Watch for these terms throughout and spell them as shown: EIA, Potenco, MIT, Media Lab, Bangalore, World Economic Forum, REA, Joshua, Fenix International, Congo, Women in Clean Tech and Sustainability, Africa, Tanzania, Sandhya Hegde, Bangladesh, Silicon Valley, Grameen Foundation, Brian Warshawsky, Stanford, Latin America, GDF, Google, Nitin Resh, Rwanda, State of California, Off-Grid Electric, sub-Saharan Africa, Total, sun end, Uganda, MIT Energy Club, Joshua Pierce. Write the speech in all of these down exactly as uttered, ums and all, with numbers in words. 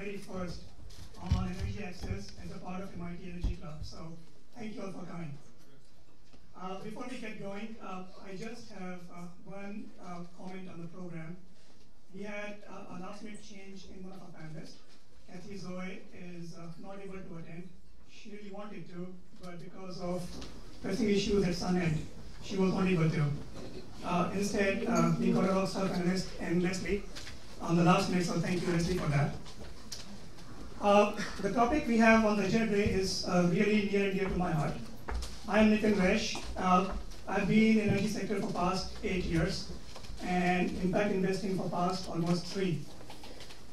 very first on energy access as a part of M I T Energy Club. So thank you all for coming. Uh, before we get going, uh, I just have uh, one uh, comment on the program. We had uh, a last minute change in one of our panelists. Cathy Zoe is uh, not able to attend. She really wanted to, but because of pressing issues at Sun End, she was not able to. Uh, instead, uh, we got our self-analyst and Leslie on the last minute, so thank you, Leslie, for that. Uh, the topic we have on the agenda is uh, really near and dear to my heart. I'm Nitin Resh. Uh, I've been in the energy sector for past eight years, and impact investing for past almost three.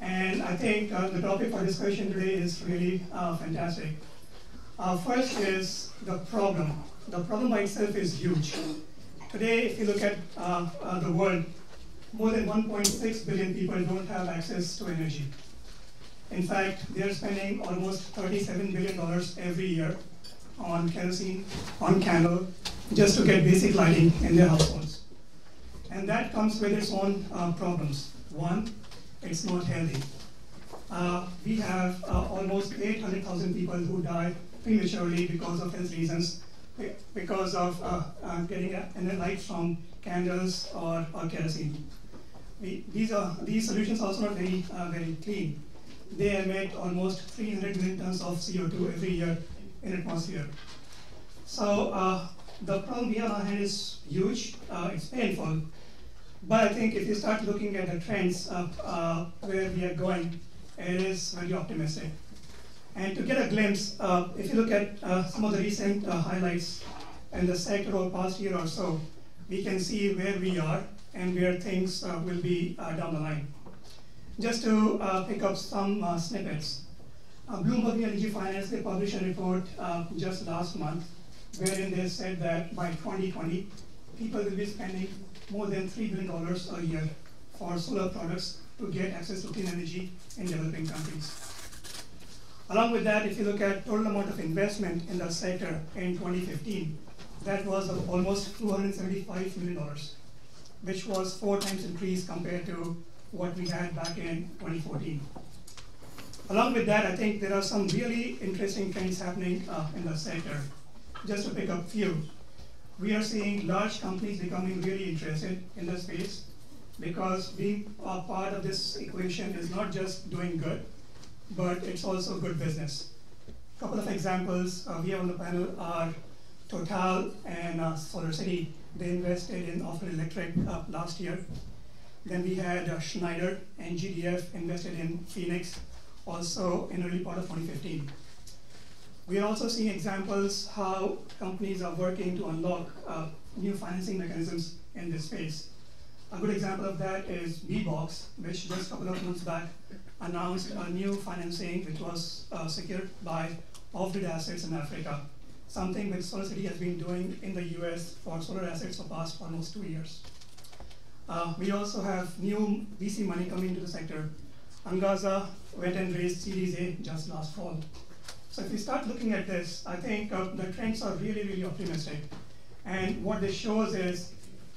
And I think uh, the topic for discussion today is really uh, fantastic. Uh, first is the problem. The problem by itself is huge. Today, if you look at uh, uh, the world, more than one point six billion people don't have access to energy. In fact, they're spending almost thirty-seven billion dollars every year on kerosene, on candle, just to get basic lighting in their households. And that comes with its own uh, problems. One, it's not healthy. Uh, we have uh, almost eight hundred thousand people who die prematurely because of health reasons, because of uh, uh, getting a light from candles or, or kerosene. We, these, are, these solutions are also not very, uh, very clean. They emit almost three hundred million tons of C O two every year in atmosphere. So uh, the problem we have on hand is huge. Uh, it's painful. But I think if you start looking at the trends of uh, where we are going, it is very optimistic. And to get a glimpse, uh, if you look at uh, some of the recent uh, highlights in the sector over the past year or so, we can see where we are and where things uh, will be uh, down the line. Just to uh, pick up some uh, snippets, uh, Bloomberg Energy Finance, they published a report uh, just last month, wherein they said that by twenty twenty, people will be spending more than three billion dollars a year for solar products to get access to clean energy in developing countries. Along with that, if you look at total amount of investment in the sector in twenty fifteen, that was almost two hundred seventy-five million dollars, which was four times increase compared to what we had back in twenty fourteen. Along with that, I think there are some really interesting trends happening uh, in the sector. Just to pick up a few, we are seeing large companies becoming really interested in the space because being a part of this equation is not just doing good, but it's also good business. A couple of examples uh, here on the panel are Total and uh, SolarCity. They invested in Off-Grid Electric uh, last year. Then we had uh, Schneider and G D F invested in Phoenix, also in early part of twenty fifteen. We are also seeing examples how companies are working to unlock uh, new financing mechanisms in this space. A good example of that is Bbox, which just a couple of months back announced a new financing which was uh, secured by off-grid assets in Africa, something which SolarCity has been doing in the U S for solar assets for the past almost two years. Uh, we also have new V C money coming into the sector. Angaza went and raised Series A just last fall. So if we start looking at this, I think uh, the trends are really, really optimistic. And what this shows is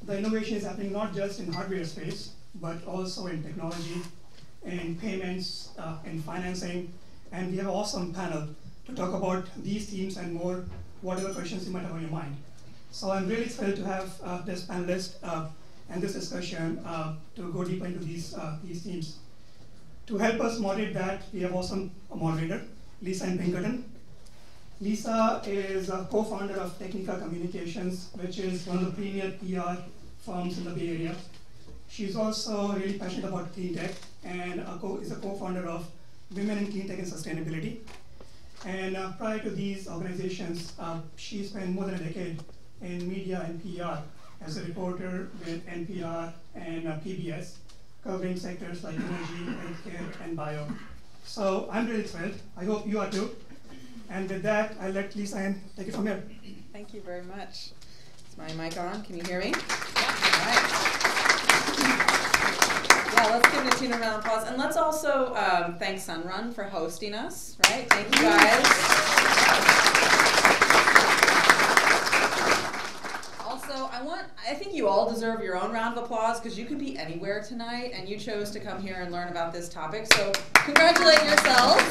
the innovation is happening not just in hardware space, but also in technology, in payments, uh, in financing. And we have an awesome panel to talk about these themes and more, whatever questions you might have on your mind. So I'm really thrilled to have uh, this panelist uh, and this discussion uh, to go deeper into these, uh, these themes. To help us moderate that, we have an awesome moderator, Lisa Ann Pinkerton. Lisa is a co-founder of Technica Communications, which is one of the premier P R firms in the Bay Area. She's also really passionate about clean tech and a co is a co-founder of Women in Clean Tech and Sustainability. And uh, prior to these organizations, uh, she spent more than a decade in media and P R as a reporter with N P R and uh, P B S, covering sectors like energy, healthcare, and bio. So I'm really thrilled. I hope you are too. And with that, I'll let Lisa Ann take it from here. Thank you very much. Is my mic on? Can you hear me? Yeah. All right. Yeah, let's give it a tune round of applause. And let's also um, thank Sunrun for hosting us, right? Thank you guys. Also, I I want, I think you all deserve your own round of applause because you could be anywhere tonight and you chose to come here and learn about this topic. So congratulate yourselves.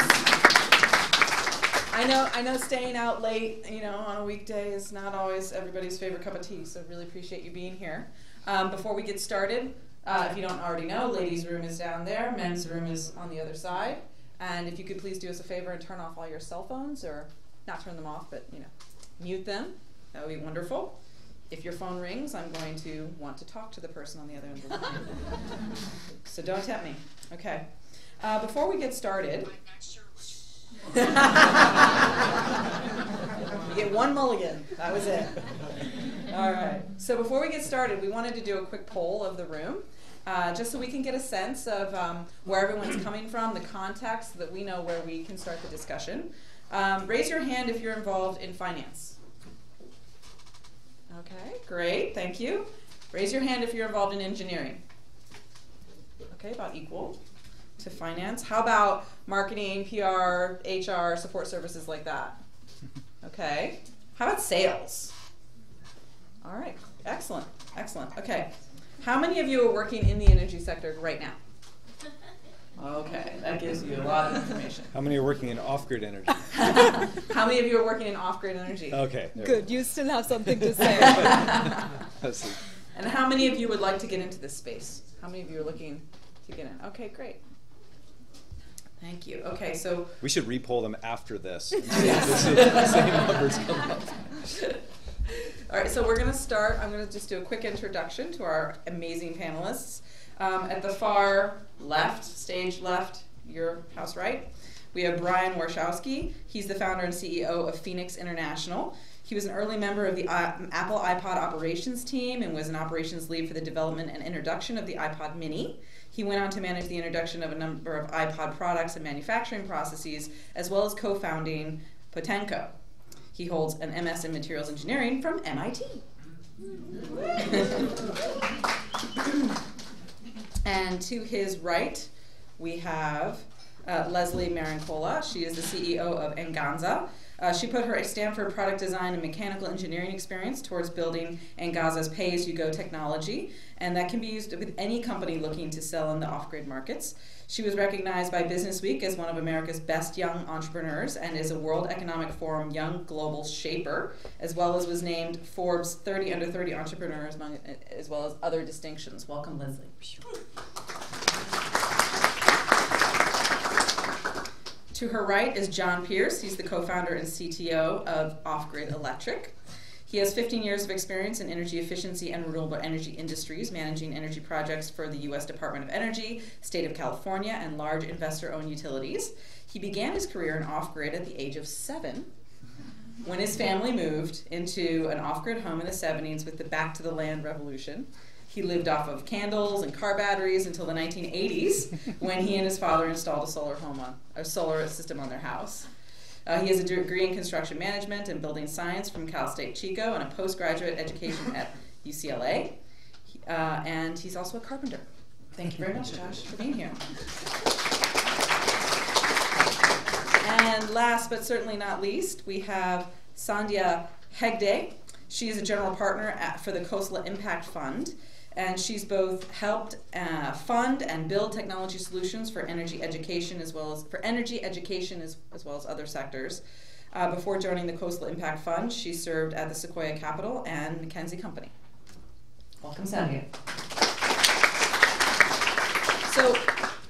I know, I know staying out late, you know, on a weekday is not always everybody's favorite cup of tea, so really appreciate you being here. Um, before we get started, uh, if you don't already know, ladies' room is down there, men's room is on the other side. And if you could please do us a favor and turn off all your cell phones, or not turn them off, but, you know, mute them. That would be wonderful. If your phone rings, I'm going to want to talk to the person on the other end of the line. So don't tempt me. Okay. Uh, before we get started, you get one mulligan. That was it. All right. So before we get started, we wanted to do a quick poll of the room, uh, just so we can get a sense of um, where everyone's coming from, the context, so that we know where we can start the discussion. Um, raise your hand if you're involved in finance. Okay, great, thank you. Raise your hand if you're involved in engineering. Okay, about equal to finance. How about marketing, P R, H R, support services like that? Okay, how about sales? All right, excellent, excellent. Okay, how many of you are working in the energy sector right now? Okay, that gives you a lot of information. How many are working in off-grid energy? How many of you are working in off-grid energy? Okay. Good, you still have something to say. And how many of you would like to get into this space? How many of you are looking to get in? Okay, great. Thank you. Okay, so. We should re-poll them after this. Yes. The same numbers come up. All right, so we're going to start. I'm going to just do a quick introduction to our amazing panelists. Um, at the far left, stage left, your house right, we have Brian Warshawsky. He's the founder and C E O of Fenix International. He was an early member of the I Apple iPod operations team and was an operations lead for the development and introduction of the iPod Mini. He went on to manage the introduction of a number of iPod products and manufacturing processes, as well as co-founding Potenco. He holds an M S in materials engineering from M I T. And to his right, we have uh, Leslie Marincola. She is the C E O of Angaza. Uh, she put her Stanford product design and mechanical engineering experience towards building Angaza's pay-as-you-go technology, and that can be used with any company looking to sell in the off-grid markets. She was recognized by Business Week as one of America's best young entrepreneurs and is a World Economic Forum Young Global Shaper, as well as was named Forbes thirty under thirty entrepreneurs, among, as well as other distinctions. Welcome, Leslie. To her right is John Pierce. He's the co-founder and C T O of Off-Grid Electric. He has fifteen years of experience in energy efficiency and renewable energy industries, managing energy projects for the U S Department of Energy, State of California, and large investor-owned utilities. He began his career in off-grid at the age of seven, when his family moved into an off-grid home in the seventies with the Back to the Land revolution. He lived off of candles and car batteries until the nineteen eighties, when he and his father installed a solar home on, a solar system on their house. Uh, he has a degree in construction management and building science from Cal State Chico and a postgraduate education at U C L A. He, uh, and he's also a carpenter. Thank you very much, Josh, for being here. And last but certainly not least, we have Sandhya Hegde. She is a general partner at, for the Khosla Impact Fund. And she's both helped uh, fund and build technology solutions for energy education as well as for energy education as, as well as other sectors. Uh, before joining the Khosla Impact Fund, she served at the Sequoia Capital and McKinsey Company. Welcome, Sandhya. So,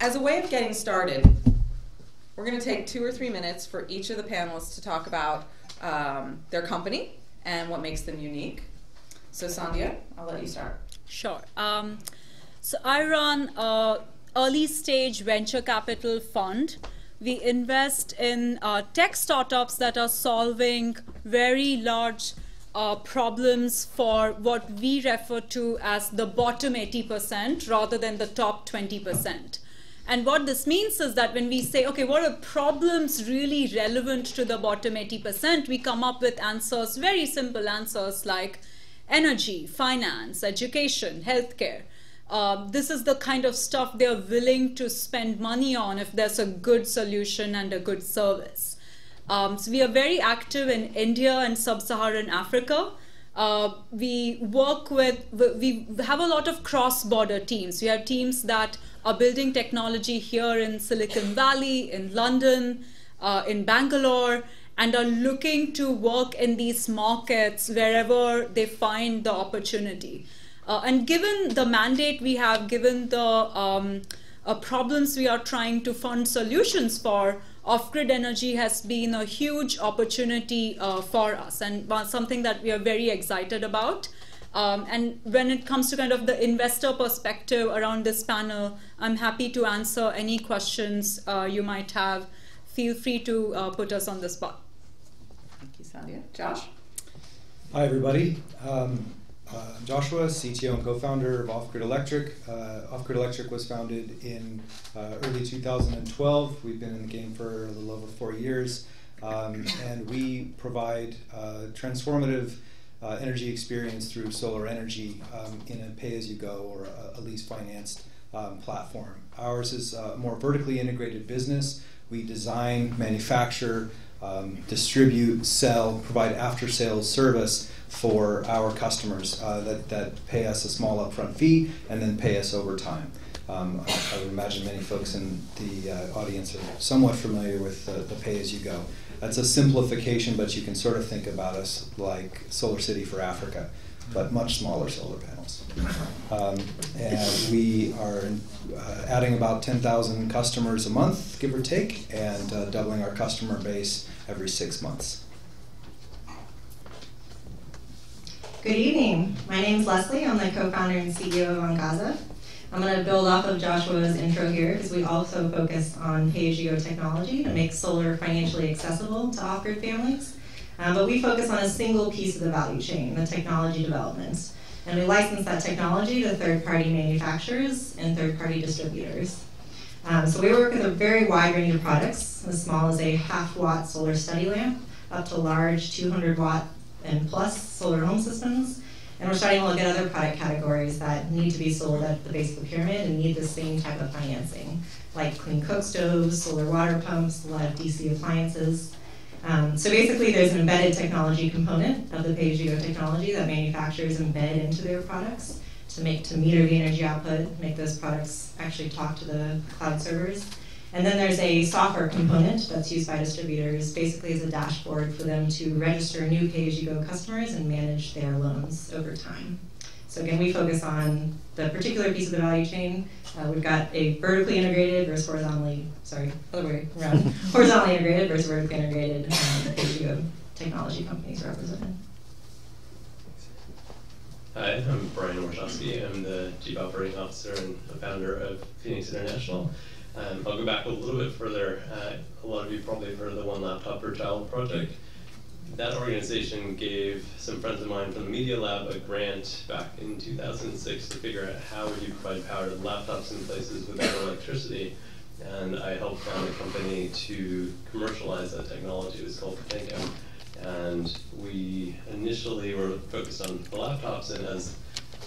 as a way of getting started, we're going to take two or three minutes for each of the panelists to talk about um, their company and what makes them unique. So, Sandhya, I'll let you start. Sure. Um, so I run an early stage venture capital fund. We invest in uh, tech startups that are solving very large uh, problems for what we refer to as the bottom eighty percent rather than the top twenty percent. And what this means is that when we say, okay, what are problems really relevant to the bottom eighty percent, we come up with answers, very simple answers like energy, finance, education, healthcare. Uh, this is the kind of stuff they're willing to spend money on if there's a good solution and a good service. Um, so we are very active in India and sub-Saharan Africa. Uh, we work with, we have a lot of cross-border teams. We have teams that are building technology here in Silicon Valley, in London, uh, in Bangalore, and are looking to work in these markets wherever they find the opportunity. Uh, and given the mandate we have, given the um, uh, problems we are trying to fund solutions for, off-grid energy has been a huge opportunity uh, for us, and something that we are very excited about. Um, and when it comes to kind of the investor perspective around this panel, I'm happy to answer any questions uh, you might have. Feel free to uh, put us on the spot. Thank you, Sadia. Josh? Hi, everybody. Um, uh, I'm Joshua, C T O and co-founder of Off-Grid Electric. Uh, Off-Grid Electric was founded in uh, early two thousand twelve. We've been in the game for a little over four years. Um, and we provide uh, transformative uh, energy experience through solar energy um, in a pay-as-you-go or a, a lease-financed um, platform. Ours is a more vertically integrated business. We design, manufacture, um, distribute, sell, provide after-sales service for our customers uh, that, that pay us a small upfront fee and then pay us over time. Um, I, I would imagine many folks in the uh, audience are somewhat familiar with the, the pay-as-you-go. That's a simplification, but you can sort of think about us like SolarCity for Africa, but much smaller solar panels. Um, and we are uh, adding about ten thousand customers a month, give or take, and uh, doubling our customer base every six months. Good evening. My name's Leslie. I'm the co-founder and C E O of Angaza. I'm going to build off of Joshua's intro here, because we also focus on pay-as-you-go technology to make solar financially accessible to off-grid families. Um, but we focus on a single piece of the value chain, the technology development. And we license that technology to third-party manufacturers and third-party distributors. Um, so we work with a very wide range of products, as small as a half-watt solar study lamp, up to large two hundred watt and plus solar home systems. And we're starting to look at other product categories that need to be sold at the base of the pyramid and need the same type of financing, like clean cook stoves, solar water pumps, a lot of D C appliances. Um, so basically, there's an embedded technology component of the pay-as-you-go technology that manufacturers embed into their products to make to meter the energy output, make those products actually talk to the cloud servers. And then there's a software component that's used by distributors, basically as a dashboard for them to register new pay-as-you-go customers and manage their loans over time. So again, we focus on the particular piece of the value chain. Uh, we've got a vertically integrated versus horizontally, sorry, other way around, horizontally integrated versus vertically integrated um, pay-as-you-go technology companies represented. Hi, I'm Brian Warshawsky. I'm the Chief Operating Officer and founder of Fenix International. Um, I'll go back a little bit further. Uh, a lot of you probably heard of the One Laptop Per Child project. That organization gave some friends of mine from the Media Lab a grant back in two thousand six to figure out how would you provide power to laptops in places without electricity. And I helped found a company to commercialize that technology. It was called Technica. And we initially were focused on the laptops, and as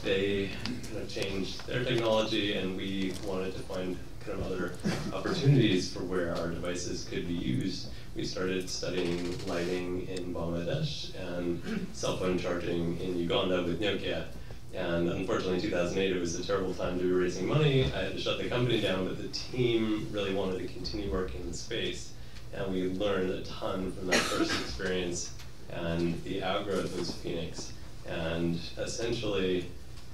they kind of changed their technology and we wanted to find kind of other opportunities for where our devices could be used, we started studying lighting in Bangladesh and cell phone charging in Uganda with Nokia. And unfortunately, in two thousand eight, it was a terrible time to be raising money. I had to shut the company down, but the team really wanted to continue working in the space. And we learned a ton from that first experience. And the outgrowth was Phoenix. And essentially,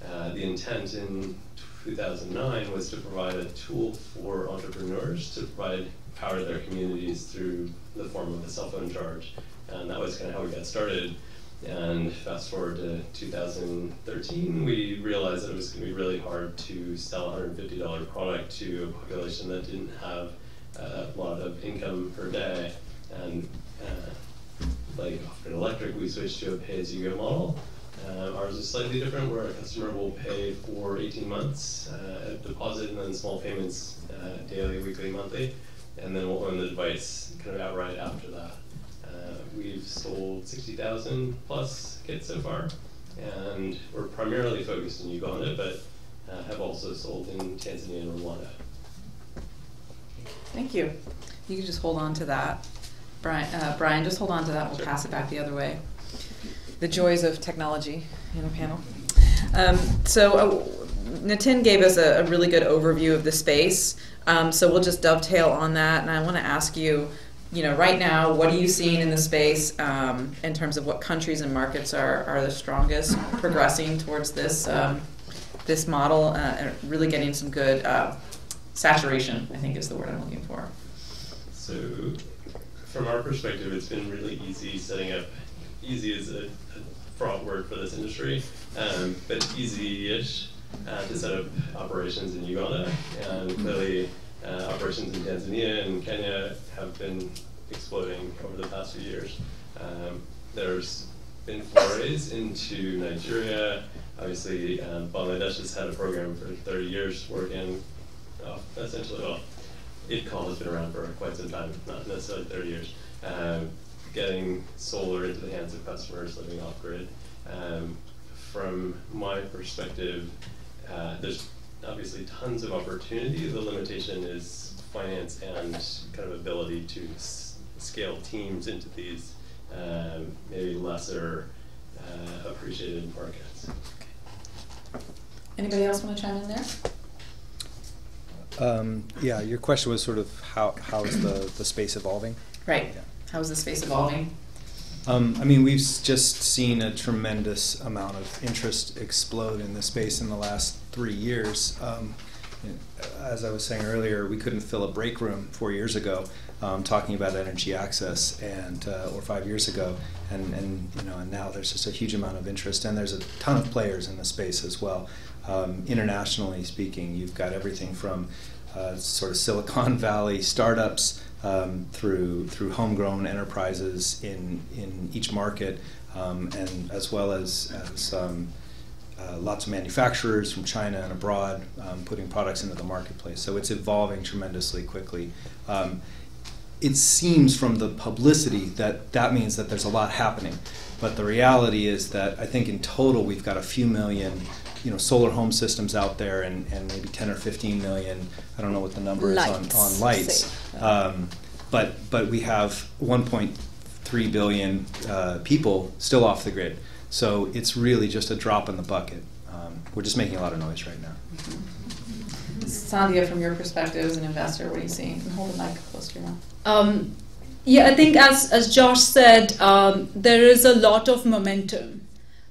uh, the intent in two thousand nine was to provide a tool for entrepreneurs to provide power to their communities through the form of a cell phone charge. And that was kind of how we got started. And fast forward to two thousand thirteen, we realized that it was going to be really hard to sell a one hundred fifty dollar product to a population that didn't have uh, a lot of income per day. And uh, like Off-Grid Electric, we switched to a pay-as-you-go model. Uh, ours is slightly different, where a customer will pay for eighteen months, uh, a deposit, and then small payments uh, daily, weekly, monthly. And then we'll own the device kind of outright after that. Uh, we've sold sixty thousand plus kits so far, and we're primarily focused in Uganda, but uh, have also sold in Tanzania and Rwanda. Thank you. You can just hold on to that. Brian, uh, Brian just hold on to that. We'll sure. pass it back the other way. the joys of technology in a panel. Um, so uh, Nitin gave us a, a really good overview of the space, um, so we'll just dovetail on that, and I want to ask you, you know, right now, what are you seeing in the space um, in terms of what countries and markets are, are the strongest progressing towards this, um, this model, uh, and really getting some good uh, saturation, I think is the word I'm looking for. So from our perspective, it's been really easy setting up, easy is a, a broad word for this industry, um, but easy-ish uh, to set up operations in Uganda, and clearly Uh, operations in Tanzania and Kenya have been exploding over the past few years. Um, there's been forays into Nigeria. Obviously, uh, Bangladesh has had a program for thirty years working off, essentially, well, I T C O L has been around for quite some time, not necessarily thirty years. Um, getting solar into the hands of customers living off grid. Um, from my perspective, uh, there's obviously tons of opportunity. The limitation is finance and kind of ability to s scale teams into these um, maybe lesser uh, appreciated markets. Anybody else want to chime in there? Um, yeah, your question was sort of how, how is the, the space evolving? Right. Yeah. How is the space evolving? Um, I mean, we've just seen a tremendous amount of interest explode in the space in the last three years. Um, as I was saying earlier, we couldn't fill a break room four years ago um, talking about energy access, and uh, or five years ago, and and you know, and now there's just a huge amount of interest, and there's a ton of players in the space as well. Um, internationally speaking, you've got everything from uh, sort of Silicon Valley startups. Um, through through homegrown enterprises in in each market, um, and as well as, as um, uh, lots of manufacturers from China and abroad um, putting products into the marketplace. So it's evolving tremendously quickly. Um, it seems from the publicity that that means that there's a lot happening, but the reality is that I think in total we've got a few million, you know, solar home systems out there, and, and maybe ten or fifteen million, I don't know what the number lights. is on, on lights. Um, but, but we have one point three billion uh, people still off the grid. So it's really just a drop in the bucket. Um, we're just making a lot of noise right now. Mm-hmm. Sandhya, from your perspective as an investor, what are you seeing? And hold the mic close to your mouth. Um, yeah, I think as, as Josh said, um, there is a lot of momentum.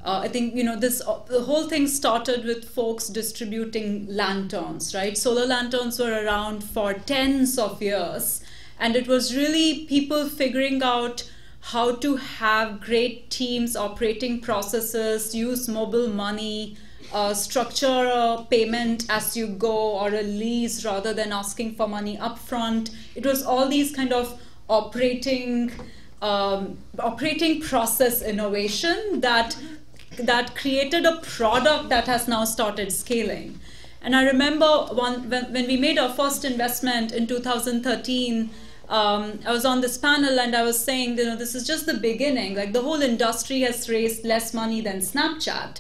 Uh, I think, you know, this uh, the whole thing started with folks distributing lanterns, right? Solar lanterns were around for tens of years, and it was really people figuring out how to have great teams, operating processes, use mobile money, uh, structure a payment as you go or a lease rather than asking for money upfront. It was all these kind of operating, um, operating process innovation that that created a product that has now started scaling. And I remember one, when, when we made our first investment in two thousand thirteen, um, I was on this panel and I was saying, you know, this is just the beginning. Like, the whole industry has raised less money than Snapchat.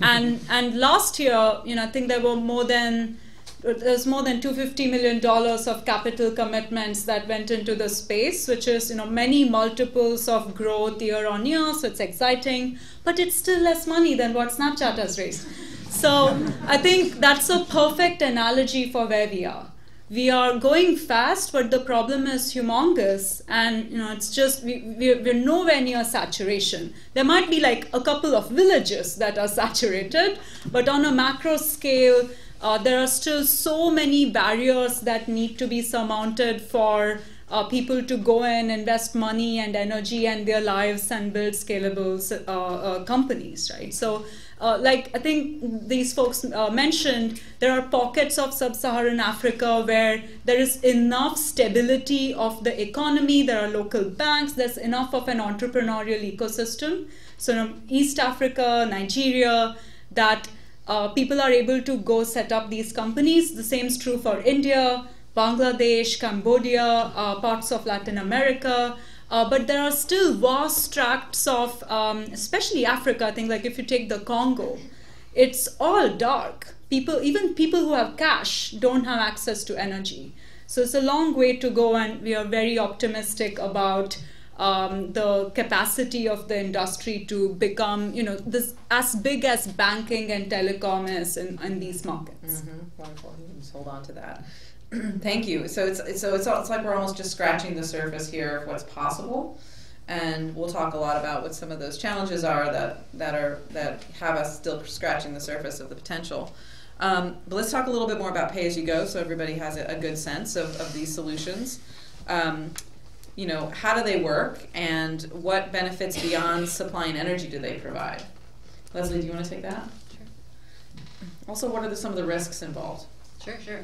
and, and last year, you know, I think there were more than, there's more than two hundred fifty million dollars of capital commitments that went into the space, which is, you know, many multiples of growth year on year, so it's exciting, but it's still less money than what Snapchat has raised. So I think that's a perfect analogy for where we are. We are going fast, but the problem is humongous, and, you know, it's just, we, we're, we're nowhere near saturation. There might be like a couple of villages that are saturated, but on a macro scale, Uh, there are still so many barriers that need to be surmounted for uh, people to go and invest money and energy and their lives and build scalable uh, uh, companies, right? So, uh, like I think these folks uh, mentioned, there are pockets of sub-Saharan Africa where there is enough stability of the economy, there are local banks, there's enough of an entrepreneurial ecosystem. So, you know, East Africa, Nigeria, that Uh, people are able to go set up these companies. The same is true for India, Bangladesh, Cambodia, uh, parts of Latin America. Uh, but there are still vast tracts of, um, especially Africa, I think, like if you take the Congo, it's all dark. People, even people who have cash don't have access to energy. So it's a long way to go, and we are very optimistic about um, the capacity of the industry to become, you know, this as big as banking and telecom is in, in these markets. Mm-hmm. Wonderful. Just hold on to that. Thank you. So it's, it's so it's, it's like we're almost just scratching the surface here of what's possible, and we'll talk a lot about what some of those challenges are that that are that have us still scratching the surface of the potential. Um, but let's talk a little bit more about pay-as-you-go, so everybody has a, a good sense of, of these solutions. Um, you know, how do they work, and what benefits beyond supply and energy do they provide? Leslie, do you want to take that? Sure. Also, what are the, some of the risks involved? Sure, sure.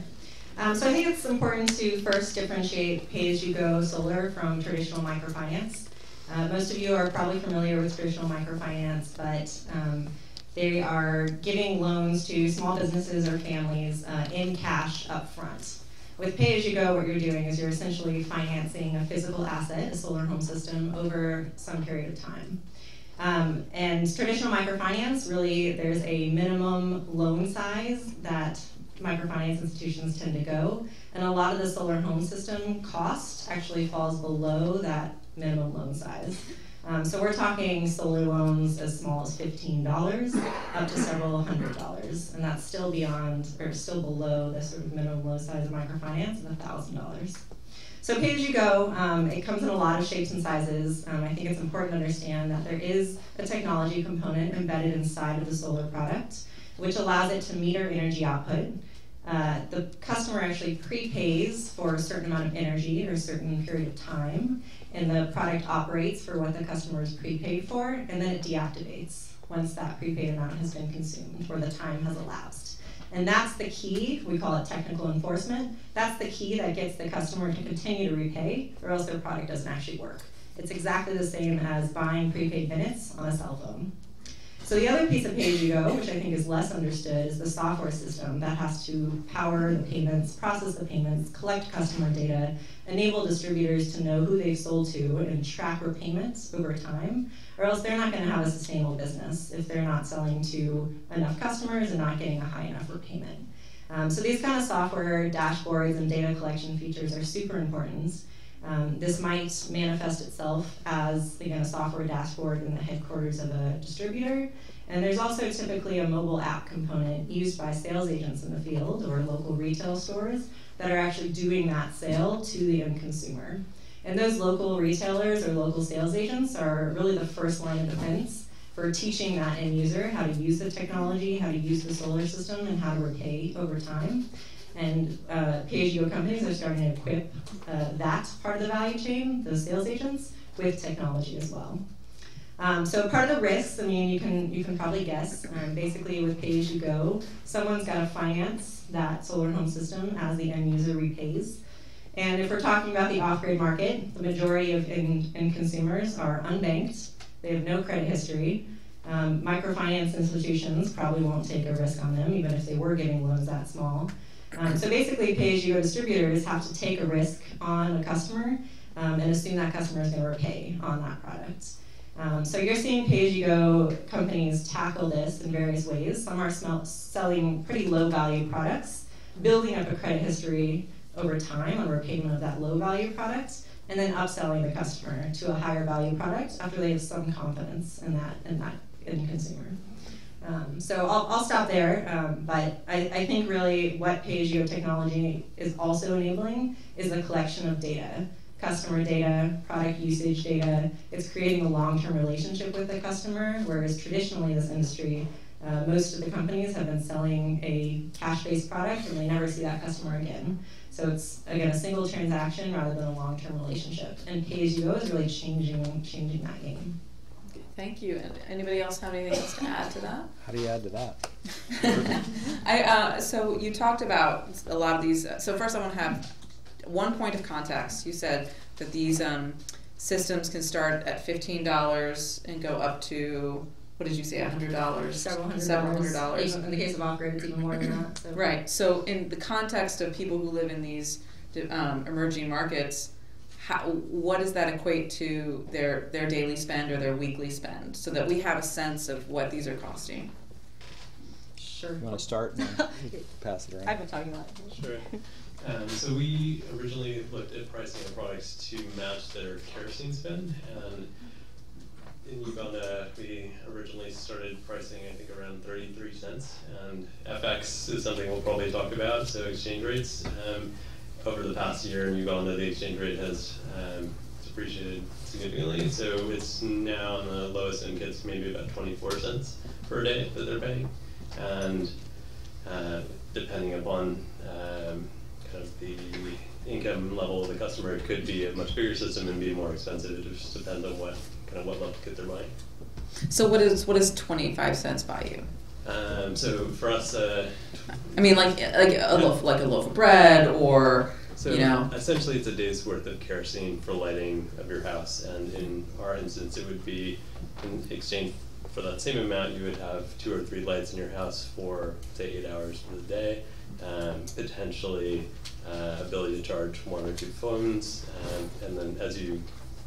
Um, so I think it's important to first differentiate pay-as-you-go solar from traditional microfinance. Uh, most of you are probably familiar with traditional microfinance, but um, they are giving loans to small businesses or families uh, in cash up front. With pay-as-you-go, what you're doing is you're essentially financing a physical asset, a solar home system, over some period of time. Um, and traditional microfinance, really, there's a minimum loan size that microfinance institutions tend to go, and a lot of the solar home system cost actually falls below that minimum loan size. Um, so we're talking solar loans as small as fifteen dollars up to several hundred dollars, and that's still beyond or still below the sort of minimum loan size of microfinance of one thousand dollars. So pay-as-you-go, um, it comes in a lot of shapes and sizes. Um, I think it's important to understand that there is a technology component embedded inside of the solar product, which allows it to meter energy output. Uh, the customer actually prepays for a certain amount of energy or a certain period of time, and the product operates for what the customer is prepaid for, and then it deactivates once that prepaid amount has been consumed or the time has elapsed. And that's the key. We call it technical enforcement. That's the key that gets the customer to continue to repay, or else their product doesn't actually work. It's exactly the same as buying prepaid minutes on a cell phone. So the other piece of pay-as-you-go, which I think is less understood, is the software system that has to power the payments, process the payments, collect customer data, enable distributors to know who they've sold to, and track repayments over time, or else they're not going to have a sustainable business if they're not selling to enough customers and not getting a high enough repayment. Um, so these kind of software dashboards and data collection features are super important. Um, this might manifest itself as, again, a software dashboard in the headquarters of a distributor. And there's also typically a mobile app component used by sales agents in the field or local retail stores that are actually doing that sale to the end consumer. And those local retailers or local sales agents are really the first line of defense for teaching that end user how to use the technology, how to use the solar system, and how to repay over time. And uh, pay-as-you-go companies are starting to equip uh, that part of the value chain, those sales agents, with technology as well. Um, so part of the risks, I mean, you can, you can probably guess, um, basically with pay-as-you-go, someone's got to finance that solar home system as the end user repays. And if we're talking about the off-grid market, the majority of end, end consumers are unbanked. They have no credit history. Um, microfinance institutions probably won't take a risk on them, even if they were giving loans that small. Um, so basically, pay-as-you-go distributors have to take a risk on a customer um, and assume that customer is going to repay on that product. Um, so you're seeing pay-as-you-go companies tackle this in various ways. Some are smel selling pretty low-value products, building up a credit history over time on repayment of that low-value product, and then upselling the customer to a higher-value product after they have some confidence in that in that end consumer. Um, so I'll, I'll stop there, um, but I, I think really what pay-as-you-go technology is also enabling is the collection of data, customer data, product usage data. It's creating a long-term relationship with the customer, whereas traditionally this industry, uh, most of the companies have been selling a cash-based product and they never see that customer again. So it's, again, a single transaction rather than a long-term relationship. And pay-as-you-go is really changing, changing that game. Thank you. And anybody else have anything else to add to that? How do you add to that? I, uh, so you talked about a lot of these. Uh, so first I want to have one point of context. You said that these um, systems can start at fifteen dollars and go up to, what did you say, one hundred dollars? Several hundred Several hundred dollars. In the case of off-grid, it's even more than that. So. Right. So in the context of people who live in these um, emerging markets, how, what does that equate to their, their daily spend or their weekly spend, so that we have a sense of what these are costing? Sure. You want to start and pass it around? I've been talking a lot. Sure. Um, so we originally looked at pricing of products to match their kerosene spend, and in Uganda we originally started pricing I think around thirty-three cents, and F X is something we'll probably talk about, so exchange rates. Um, over the past year in Uganda the exchange rate has um, depreciated significantly, so it's now on the lowest end gets maybe about twenty-four cents per day that they're paying, and uh, depending upon um, kind of the income level of the customer, it could be a much bigger system and be more expensive. It just depends on what kind of what level of kit they're buying. So what is what is twenty-five cents buy you? Um, so for us, uh, I mean, like like a loaf like a loaf of bread, or so you know, essentially it's a day's worth of kerosene for lighting of your house. And in our instance, it would be in exchange for that same amount, you would have two or three lights in your house for say eight hours of the day. Um, potentially uh, ability to charge one or two phones, um, and then as you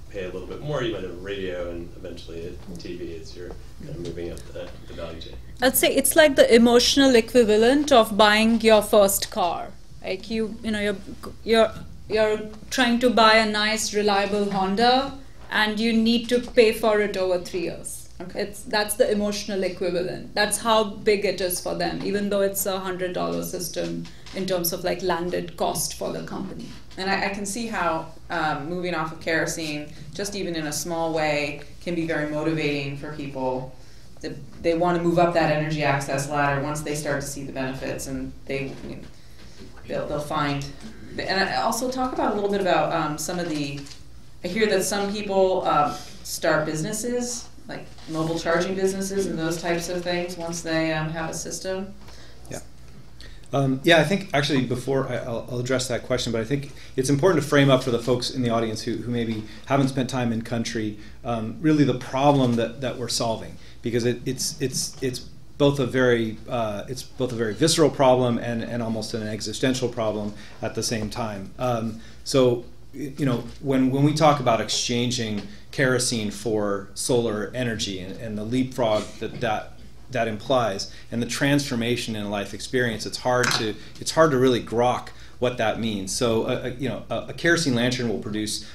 pay a little bit more, you might have a radio and eventually a T V as you're kind of moving up the, the value chain. I'd say it's like the emotional equivalent of buying your first car. Like you, you know, you're you're you're trying to buy a nice, reliable Honda, and you need to pay for it over three years. Okay. It's, that's the emotional equivalent. That's how big it is for them, even though it's a one hundred dollar system in terms of like landed cost for the company. And I, I can see how um, moving off of kerosene, just even in a small way, can be very motivating for people. They, they want to move up that energy access ladder once they start to see the benefits, and they, you know, they'll, they'll find. And I also talk about a little bit about um, some of the, I hear that some people uh, start businesses, like mobile charging businesses and those types of things once they um, have a system? Yeah. Um, yeah, I think actually before I, I'll, I'll address that question, but I think it's important to frame up for the folks in the audience who, who maybe haven't spent time in country, um, really the problem that, that we're solving, because it, it's, it's, it's both a very, uh, it's both a very visceral problem and, and almost an existential problem at the same time. Um, so, you know, when, when we talk about exchanging kerosene for solar energy and, and the leapfrog that, that that implies and the transformation in life experience, it's hard to it's hard to really grok what that means. So uh, you know, a, a kerosene lantern will produce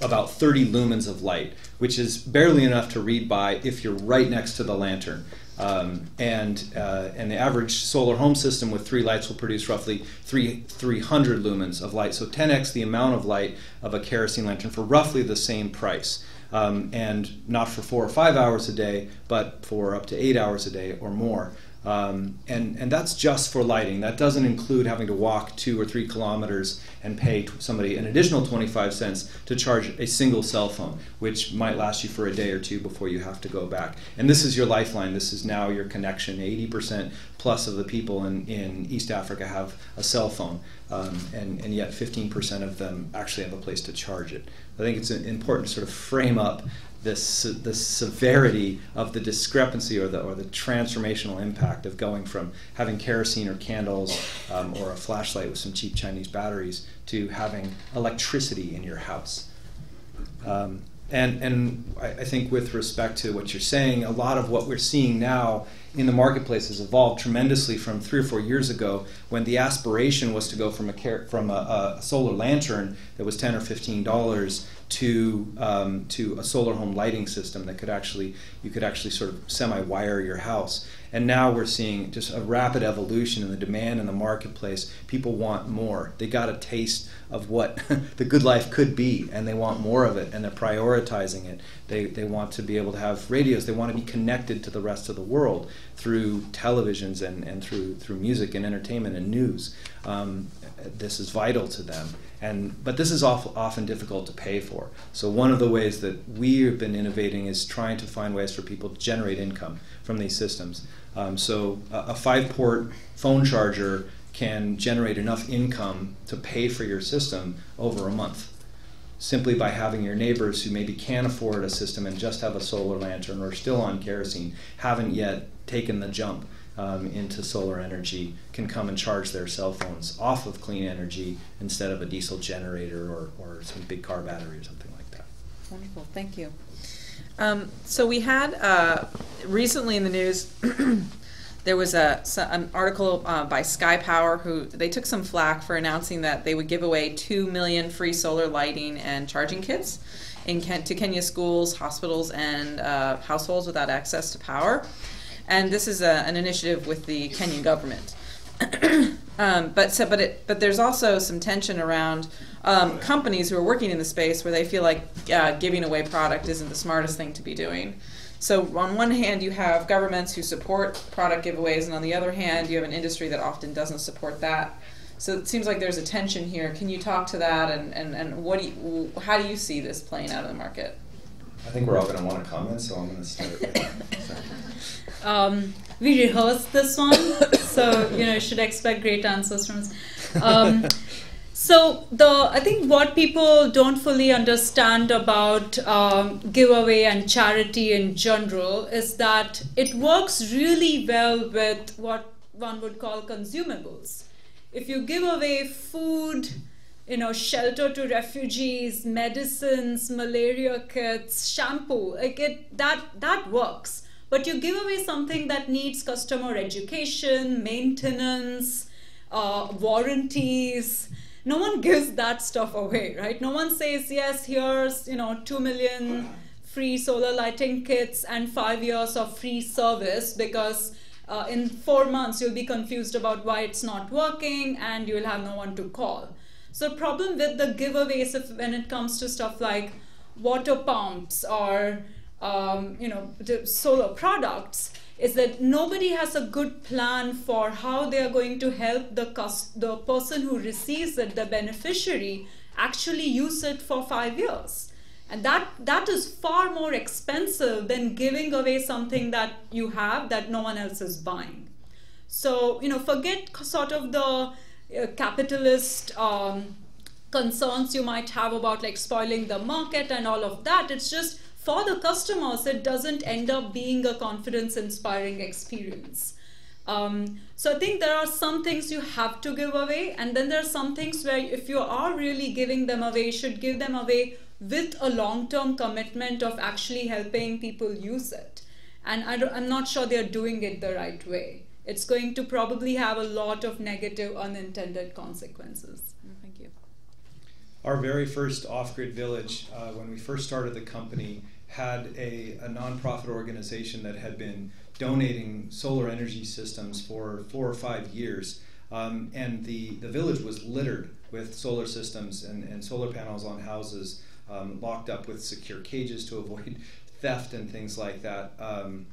about thirty lumens of light, which is barely enough to read by if you're right next to the lantern. Um, and uh, and the average solar home system with three lights will produce roughly three hundred lumens of light, so ten X the amount of light of a kerosene lantern for roughly the same price, um, and not for four or five hours a day, but for up to eight hours a day or more. Um, and, and that's just for lighting. That doesn't include having to walk two or three kilometers and pay somebody an additional twenty-five cents to charge a single cell phone, which might last you for a day or two before you have to go back. And this is your lifeline. This is now your connection. eighty percent plus of the people in, in East Africa have a cell phone, um, and, and yet fifteen percent of them actually have a place to charge it. I think it's important to sort of frame up This, the severity of the discrepancy or the, or the transformational impact of going from having kerosene or candles um, or a flashlight with some cheap Chinese batteries to having electricity in your house. Um, and and I, I think with respect to what you're saying, a lot of what we're seeing now in the marketplace has evolved tremendously from three or four years ago, when the aspiration was to go from a, from a, a solar lantern that was ten or fifteen dollars to um, to a solar home lighting system that could actually you could actually sort of semi-wire your house. And now we're seeing just a rapid evolution in the demand in the marketplace. People want more. They got a taste of what the good life could be, and they want more of it, and they're prioritizing it. They, they want to be able to have radios. They want to be connected to the rest of the world through televisions and, and through, through music and entertainment and news. Um, this is vital to them. And, but this is awful, often difficult to pay for. So one of the ways that we have been innovating is trying to find ways for people to generate income from these systems. Um, so a, a five-port phone charger can generate enough income to pay for your system over a month, simply by having your neighbors who maybe can't afford a system and just have a solar lantern or still on kerosene, haven't yet taken the jump um, into solar energy, can come and charge their cell phones off of clean energy instead of a diesel generator or, or some big car battery or something like that. Wonderful, thank you. Um, so we had uh, recently in the news There was a, an article uh, by Sky Power, who they took some flack for announcing that they would give away two million free solar lighting and charging kits in Ken to Kenya schools, hospitals, and uh, households without access to power. And this is a, an initiative with the Kenyan government. um, but, so, but, it, but there's also some tension around um, companies who are working in the space where they feel like uh, giving away product isn't the smartest thing to be doing. So on one hand, you have governments who support product giveaways, and on the other hand, you have an industry that often doesn't support that. So it seems like there's a tension here. Can you talk to that, and, and, and what do you, how do you see this playing out in the market? I think we're all going to want to comment, so I'm going to start with that. Um, we rehearsed this one, so you know, you should expect great answers from us. Um, So the, I think what people don't fully understand about um, giveaway and charity in general is that it works really well with what one would call consumables. If you give away food, you know, shelter to refugees, medicines, malaria kits, shampoo, like it, that, that works. But you give away something that needs customer education, maintenance, uh, warranties. No one gives that stuff away, right? No one says, yes, here's, you know, two million free solar lighting kits and five years of free service, because uh, in four months you'll be confused about why it's not working and you'll have no one to call. So the problem with the giveaways, if, when it comes to stuff like water pumps or, um, you know, solar products, is that nobody has a good plan for how they are going to help the, the person who receives it, the beneficiary, actually use it for five years. And that, that is far more expensive than giving away something that you have that no one else is buying. So, you know, forget sort of the uh, capitalist um, concerns you might have about like spoiling the market and all of that. It's just, for the customers, it doesn't end up being a confidence-inspiring experience. Um, so I think there are some things you have to give away, and then there are some things where if you are really giving them away, you should give them away with a long-term commitment of actually helping people use it. And I don't, I'm not sure they're doing it the right way. It's going to probably have a lot of negative unintended consequences. Thank you. Our very first Off-Grid Village, uh, when we first started the company, had a, a nonprofit organization that had been donating solar energy systems for four or five years. Um, and the, the village was littered with solar systems and, and solar panels on houses, um, locked up with secure cages to avoid theft and things like that. Um,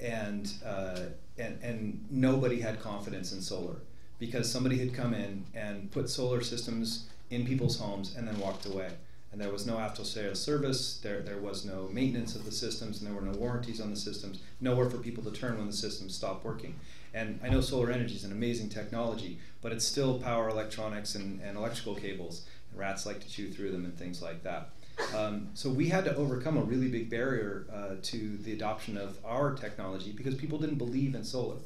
and, uh, and, and nobody had confidence in solar, because somebody had come in and put solar systems in people's homes and then walked away. And there was no after-sales service, there, there was no maintenance of the systems, and there were no warranties on the systems, nowhere for people to turn when the systems stopped working. And I know solar energy is an amazing technology, but it's still power electronics and, and electrical cables, and rats like to chew through them and things like that. Um, so we had to overcome a really big barrier uh, to the adoption of our technology, because people didn't believe in solar.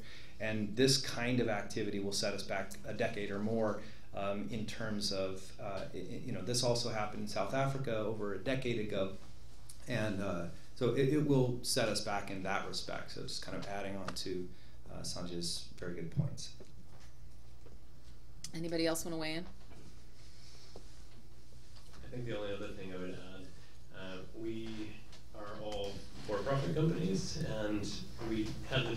And this kind of activity will set us back a decade or more Um, in terms of, uh, it, you know, this also happened in South Africa over a decade ago. And uh, so it, it will set us back in that respect. So just kind of adding on to uh, Sanjay's very good points. Anybody else want to weigh in? I think the only other thing I would add, uh, we are all for-profit companies, and we had the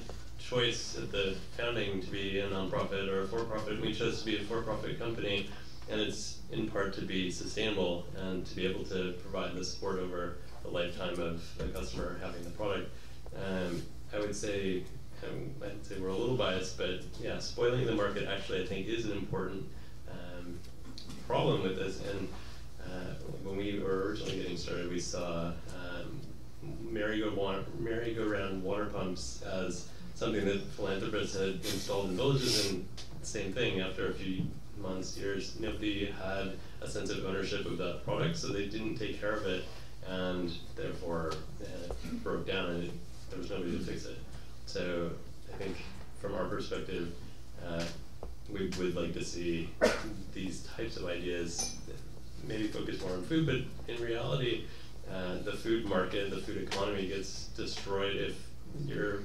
choice at the founding to be a nonprofit or a for-profit. We chose to be a for-profit company, and it's in part to be sustainable and to be able to provide the support over the lifetime of the customer having the product. Um, I would say, I'd say we're a little biased, but yeah, spoiling the market actually I think is an important um, problem with this. And uh, when we were originally getting started, we saw um, merry-go-round merry-go-round water pumps as something that philanthropists had installed in villages, and same thing, after a few months, years, nobody had a sense of ownership of that product, so they didn't take care of it, and therefore uh, broke down, and it, there was nobody to fix it. So I think from our perspective, uh, we would like to see these types of ideas maybe focus more on food, but in reality, uh, the food market, the food economy gets destroyed if you're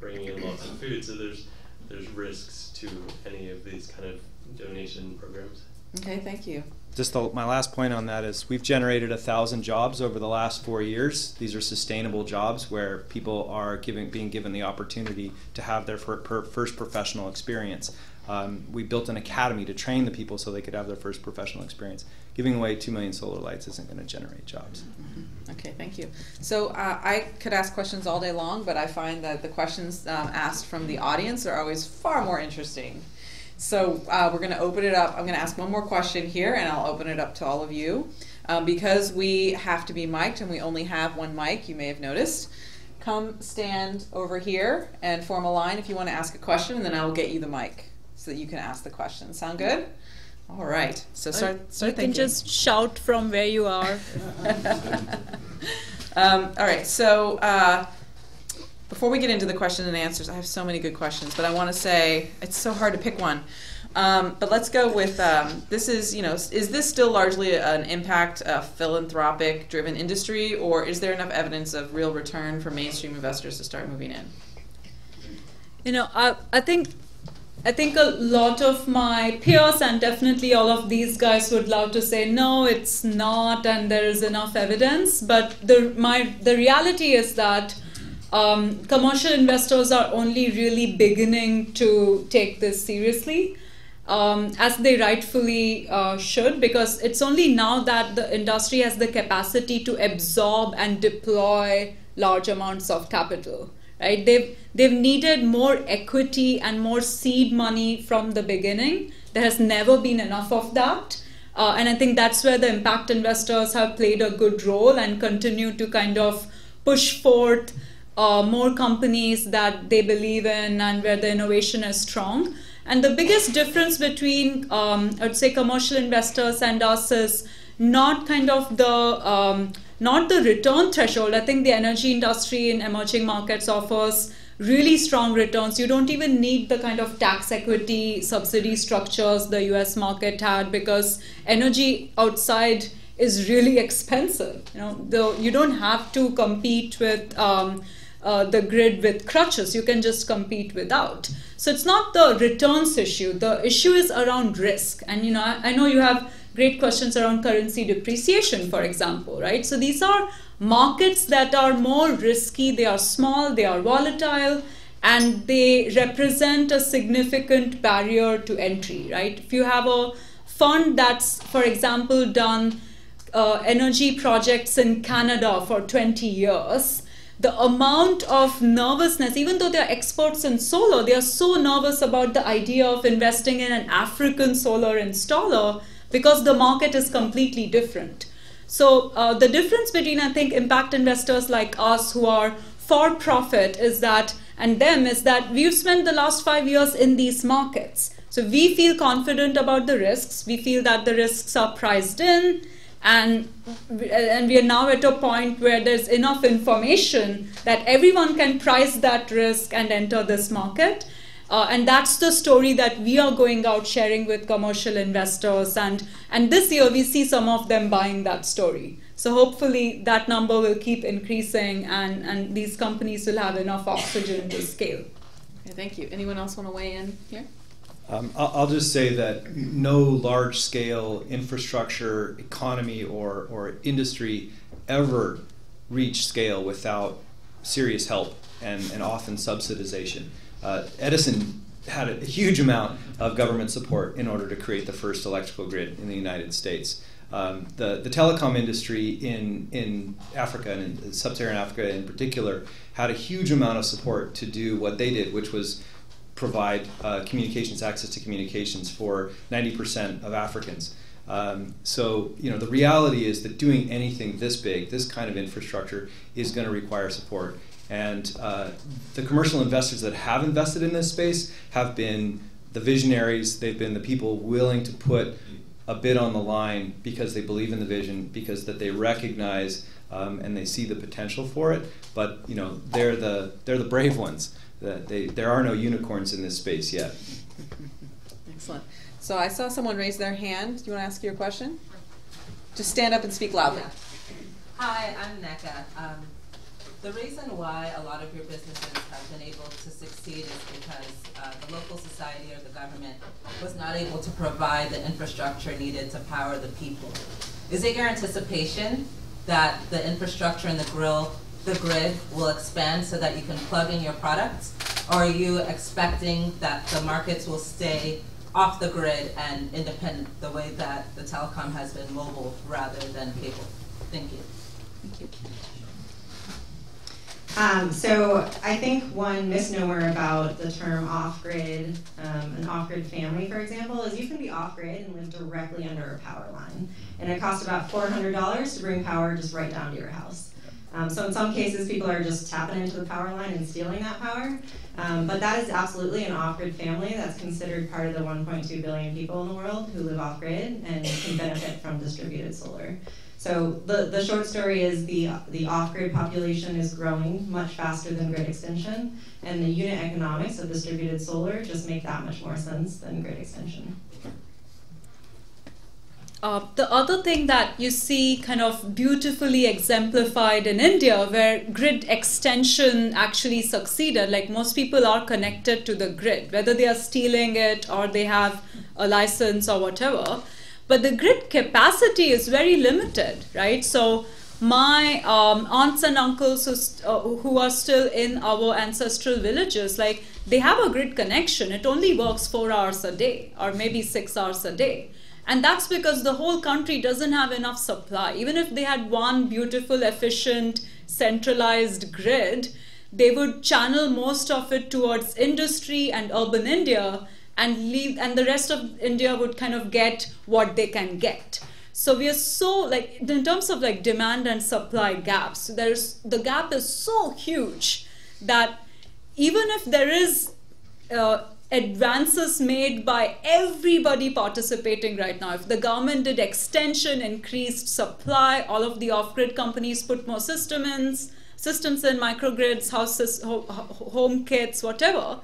bringing in lots of food. So there's there's risks to any of these kind of donation programs. Okay, thank you. Just the, my last point on that is we've generated one thousand jobs over the last four years. These are sustainable jobs where people are giving, being given the opportunity to have their fir per first professional experience. Um, we built an academy to train the people so they could have their first professional experience. Giving away two million solar lights isn't going to generate jobs. Mm-hmm. Okay, thank you. So uh, I could ask questions all day long, but I find that the questions um, asked from the audience are always far more interesting. So uh, we're going to open it up. I'm going to ask one more question here, and I'll open it up to all of you. Um, because we have to be mic'd, and we only have one mic, you may have noticed. Come stand over here and form a line if you want to ask a question, and then I will get you the mic so that you can ask the question. Sound good? All right. So start, start you thinking. You can just shout from where you are. um, all right. So uh, before we get into the question and answers, I have so many good questions, but I want to say it's so hard to pick one. Um, but let's go with um, this is, you know, is this still largely an impact uh, philanthropic driven industry, or is there enough evidence of real return for mainstream investors to start moving in? You know, I, I think I think a lot of my peers, and definitely all of these guys, would love to say, no, it's not, and there is enough evidence. But the, my, the reality is that um, commercial investors are only really beginning to take this seriously, um, as they rightfully uh, should, because it's only now that the industry has the capacity to absorb and deploy large amounts of capital. Right? They've, they've needed more equity and more seed money from the beginning. There has never been enough of that. Uh, and I think that's where the impact investors have played a good role and continue to kind of push forth uh, more companies that they believe in and where the innovation is strong. And the biggest difference between, um, I would say, commercial investors and us is not kind of the um, not the return threshold. I think the energy industry in emerging markets offers really strong returns. You don't even need the kind of tax equity subsidy structures the U S market had, because energy outside is really expensive. You know, though you don't have to compete with um, uh, the grid with crutches. You can just compete without. So it's not the returns issue. The issue is around risk. And you know, I, I know you have great questions around currency depreciation, for example, right? So these are markets that are more risky, they are small, they are volatile, and they represent a significant barrier to entry, right? If you have a fund that's, for example, done uh, energy projects in Canada for twenty years, the amount of nervousness, even though they're experts in solar, they are so nervous about the idea of investing in an African solar installer, because the market is completely different. So uh, the difference between, I think, impact investors like us who are for profit is that, and them is that we've spent the last five years in these markets. So we feel confident about the risks. We feel that the risks are priced in, and, and we are now at a point where there's enough information that everyone can price that risk and enter this market. Uh, and that's the story that we are going out sharing with commercial investors. And, and this year, we see some of them buying that story. So hopefully, that number will keep increasing, and, and these companies will have enough oxygen to scale. Okay, thank you. Anyone else want to weigh in here? Um, I'll just say that no large-scale infrastructure, economy, or, or industry ever reached scale without serious help and, and often subsidization. Uh, Edison had a huge amount of government support in order to create the first electrical grid in the United States. Um, the, the telecom industry in, in Africa, and in sub-Saharan Africa in particular, had a huge amount of support to do what they did, which was provide uh, communications, access to communications for ninety percent of Africans. Um, so, you know, the reality is that doing anything this big, this kind of infrastructure, is going to require support. And uh, the commercial investors that have invested in this space have been the visionaries. They've been the people willing to put a bid on the line because they believe in the vision, because that they recognize um, and they see the potential for it. But you know, they're the they're the brave ones. The, they, there are no unicorns in this space yet. Excellent. So I saw someone raise their hand. Do you want to ask your question? Just stand up and speak loudly. Yeah. Hi, I'm Neka. Um, The reason why a lot of your businesses have been able to succeed is because uh, the local society or the government was not able to provide the infrastructure needed to power the people. Is it your anticipation that the infrastructure and the grill, the grid will expand so that you can plug in your products? Or are you expecting that the markets will stay off the grid and independent the way that the telecom has been mobile rather than cable? Thank you. Thank you. Um, so I think one misnomer about the term off-grid, um, an off-grid family, for example, is you can be off-grid and live directly under a power line. And it costs about four hundred dollars to bring power just right down to your house. Um, so in some cases, people are just tapping into the power line and stealing that power. Um, but that is absolutely an off-grid family that's considered part of the one point two billion people in the world who live off-grid and can benefit from distributed solar. So the, the short story is the, the off-grid population is growing much faster than grid extension, and the unit economics of distributed solar just make that much more sense than grid extension. Uh, the other thing that you see kind of beautifully exemplified in India, where grid extension actually succeeded, like most people are connected to the grid, whether they are stealing it or they have a license or whatever. But the grid capacity is very limited, right? So my um, aunts and uncles who, uh, who are still in our ancestral villages, like they have a grid connection. It only works four hours a day or maybe six hours a day. And that's because the whole country doesn't have enough supply. Even if they had one beautiful, efficient, centralized grid, they would channel most of it towards industry and urban India, and leave, and the rest of India would kind of get what they can get. So we are so, like, in terms of like demand and supply gaps, there's, the gap is so huge that even if there is uh, advances made by everybody participating right now, if the government did extension, increased supply, all of the off-grid companies put more systems, systems in microgrids, houses, home kits, whatever,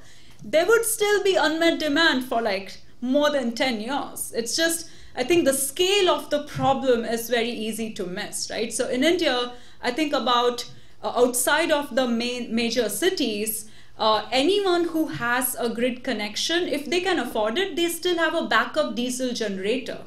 there would still be unmet demand for like more than ten years. It's just, I think the scale of the problem is very easy to miss, right? So in India, I think about uh, outside of the main major cities, uh, anyone who has a grid connection, if they can afford it, they still have a backup diesel generator.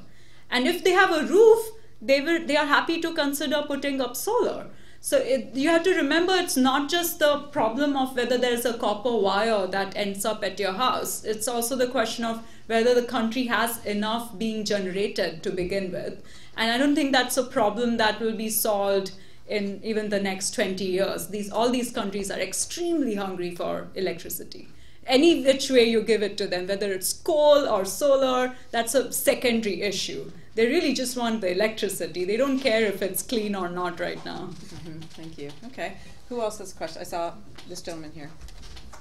And if they have a roof, they, will, they are happy to consider putting up solar. So it, you have to remember, it's not just the problem of whether there's a copper wire that ends up at your house. It's also the question of whether the country has enough being generated to begin with. And I don't think that's a problem that will be solved in even the next twenty years. These, all these countries are extremely hungry for electricity. Any which way you give it to them, whether it's coal or solar, that's a secondary issue. They really just want the electricity. They don't care if it's clean or not right now. Mm-hmm. Thank you. Okay. Who else has a question? I saw this gentleman here.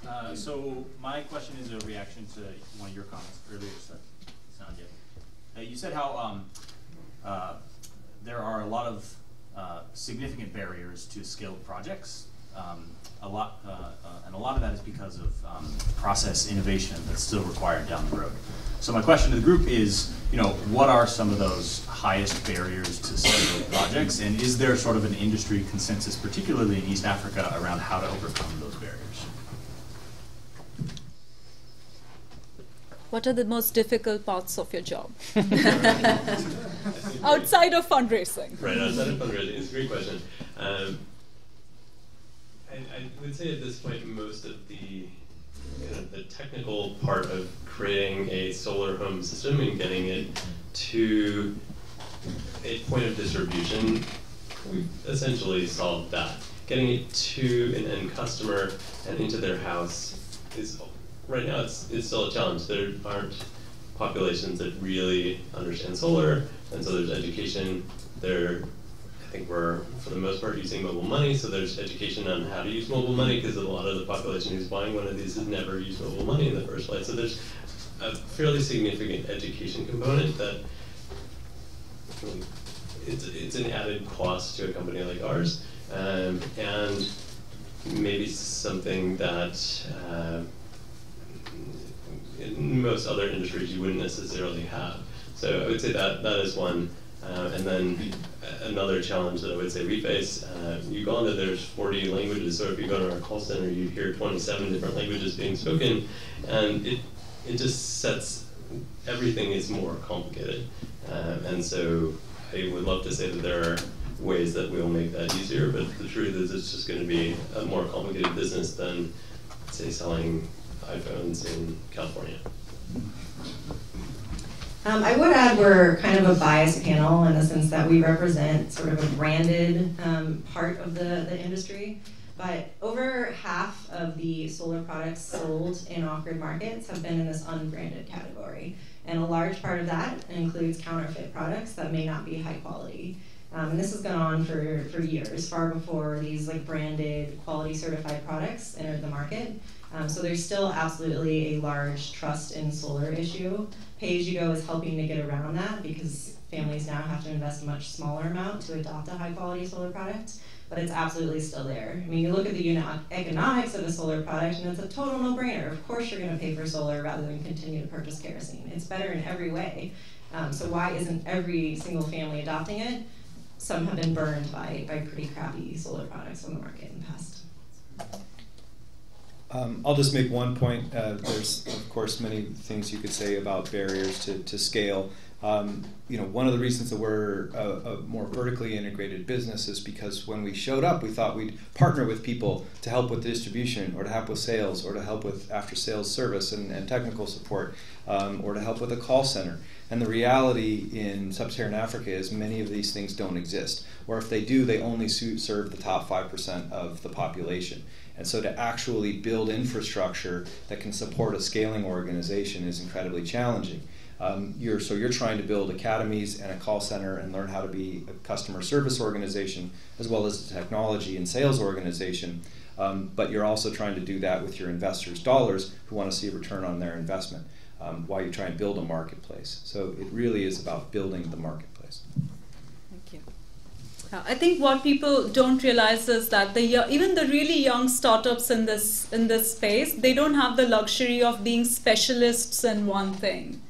Uh, so my question is a reaction to one of your comments earlier, Sanjay. Uh, you said how um, uh, there are a lot of uh, significant barriers to skilled projects. Um, a lot, uh, uh, and a lot of that is because of um, process innovation that's still required down the road. So my question to the group is, you know, what are some of those highest barriers to skilled projects, and is there sort of an industry consensus, particularly in East Africa, around how to overcome those barriers? What are the most difficult parts of your job? Outside of fundraising. Right, outside of fundraising. It's a great question. Um, I, I would say at this point, most of the kind of the technical part of creating a solar home system and getting it to a point of distribution, we've essentially solved that. Getting it to an end customer and into their house is, right now, it's, it's still a challenge. There aren't populations that really understand solar, and so there's education. There, I think we're, for the most part, using mobile money, so there's education on how to use mobile money, because a lot of the population who's buying one of these has never used mobile money in the first place. So there's a fairly significant education component that it's, it's an added cost to a company like ours, um, and maybe something that uh, in most other industries you wouldn't necessarily have. So I would say that that is one. Uh, and then another challenge that I would say we face, uh, Uganda, there's forty languages, so if you go to our call center, you hear twenty-seven different languages being spoken, and it, it just sets, everything is more complicated. Uh, and so I would love to say that there are ways that we'll make that easier, but the truth is it's just going to be a more complicated business than, say, selling iPhones in California. Um, I would add we're kind of a biased panel in the sense that we represent sort of a branded um, part of the, the industry, but over half of the solar products sold in off-grid markets have been in this unbranded category, and a large part of that includes counterfeit products that may not be high quality. Um, and this has gone on for, for years, far before these like branded, quality certified products entered the market. Um, so there's still absolutely a large trust in solar issue. Pay-as-you-go is helping to get around that because families now have to invest a much smaller amount to adopt a high-quality solar product, but it's absolutely still there. I mean, you look at the unit economics of a solar product and it's a total no-brainer. Of course you're gonna pay for solar rather than continue to purchase kerosene. It's better in every way. Um, so why isn't every single family adopting it? Some have been burned by, by pretty crappy solar products on the market in the past. Um, I'll just make one point. Uh, there's, of course, many things you could say about barriers to, to scale. Um, you know, one of the reasons that we're a, a more vertically integrated business is because when we showed up, we thought we'd partner with people to help with distribution or to help with sales or to help with after-sales service and, and technical support um, or to help with a call center. And the reality in sub-Saharan Africa is many of these things don't exist. Or if they do, they only serve the top five percent of the population. And so to actually build infrastructure that can support a scaling organization is incredibly challenging. Um, you're, so you're trying to build academies and a call center and learn how to be a customer service organization as well as a technology and sales organization. Um, but you're also trying to do that with your investors' dollars who want to see a return on their investment um, while you try and build a marketplace. So it really is about building the marketplace. I think what people don't realize is that the even the really young startups in this in this space, they don't have the luxury of being specialists in one thing.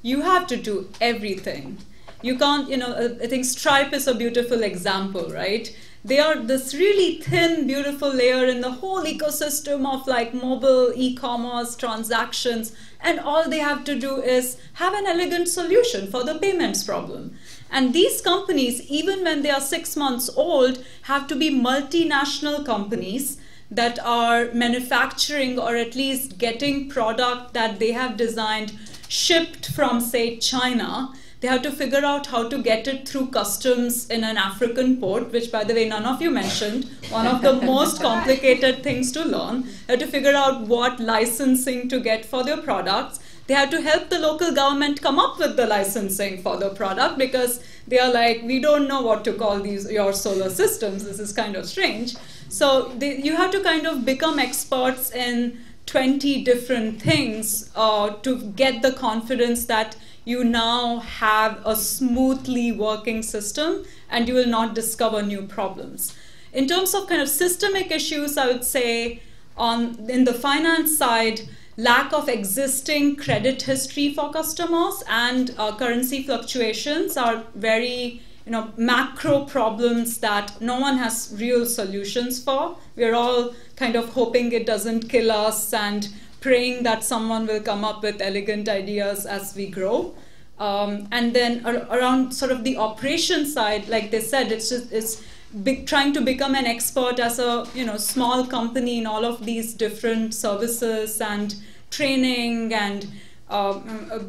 You have to do everything. You can't, you know, I think Stripe is a beautiful example, right? They are this really thin, beautiful layer in the whole ecosystem of like mobile, e-commerce, transactions, and all they have to do is have an elegant solution for the payments problem. And these companies, even when they are six months old, have to be multinational companies that are manufacturing or at least getting product that they have designed shipped from, say, China. They have to figure out how to get it through customs in an African port, which, by the way, none of you mentioned, one of the most complicated things to learn. They have to figure out what licensing to get for their products. They have to help the local government come up with the licensing for the product because they are like, we don't know what to call these your solar systems. This is kind of strange. So they, you have to kind of become experts in twenty different things uh, to get the confidence that you now have a smoothly working system and you will not discover new problems. In terms of kind of systemic issues, I would say on in the finance side, lack of existing credit history for customers and uh, currency fluctuations are very, you know, macro problems that no one has real solutions for. We're all kind of hoping it doesn't kill us and praying that someone will come up with elegant ideas as we grow. Um, and then ar around sort of the operation side, like they said, it's just, it's big, trying to become an expert as a, you know, small company in all of these different services and training and uh,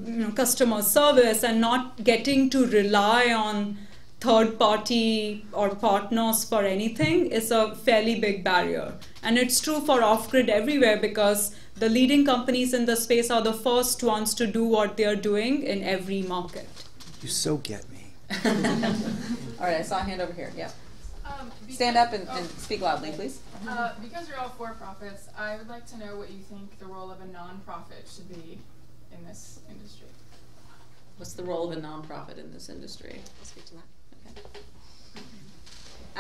you know, customer service, and not getting to rely on third party or partners for anything is a fairly big barrier. And it's true for off-grid everywhere because the leading companies in the space are the first ones to do what they are doing in every market. You so get me. All right, I saw a hand over here. Yeah. Um, Stand up and, oh, and speak loudly, please. Uh, because you're all for-profits, I would like to know what you think the role of a non-profit should be in this industry. What's the role of a non-profit in this industry? I'll speak to that. Okay.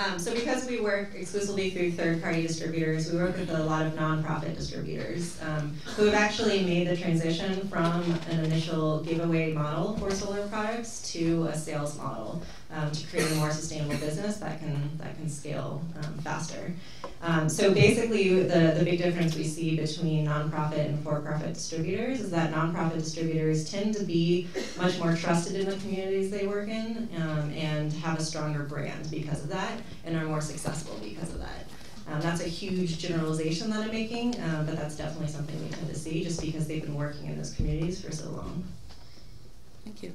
Um, so because we work exclusively through third-party distributors, we work with a lot of nonprofit distributors um, who have actually made the transition from an initial giveaway model for solar products to a sales model um, to create a more sustainable business that can, that can scale um, faster. Um, so basically, the, the big difference we see between nonprofit and for-profit distributors is that nonprofit distributors tend to be much more trusted in the communities they work in um, and have a stronger brand because of that and are more successful because of that. Um, that's a huge generalization that I'm making, uh, but that's definitely something we tend to see just because they've been working in those communities for so long. Thank you.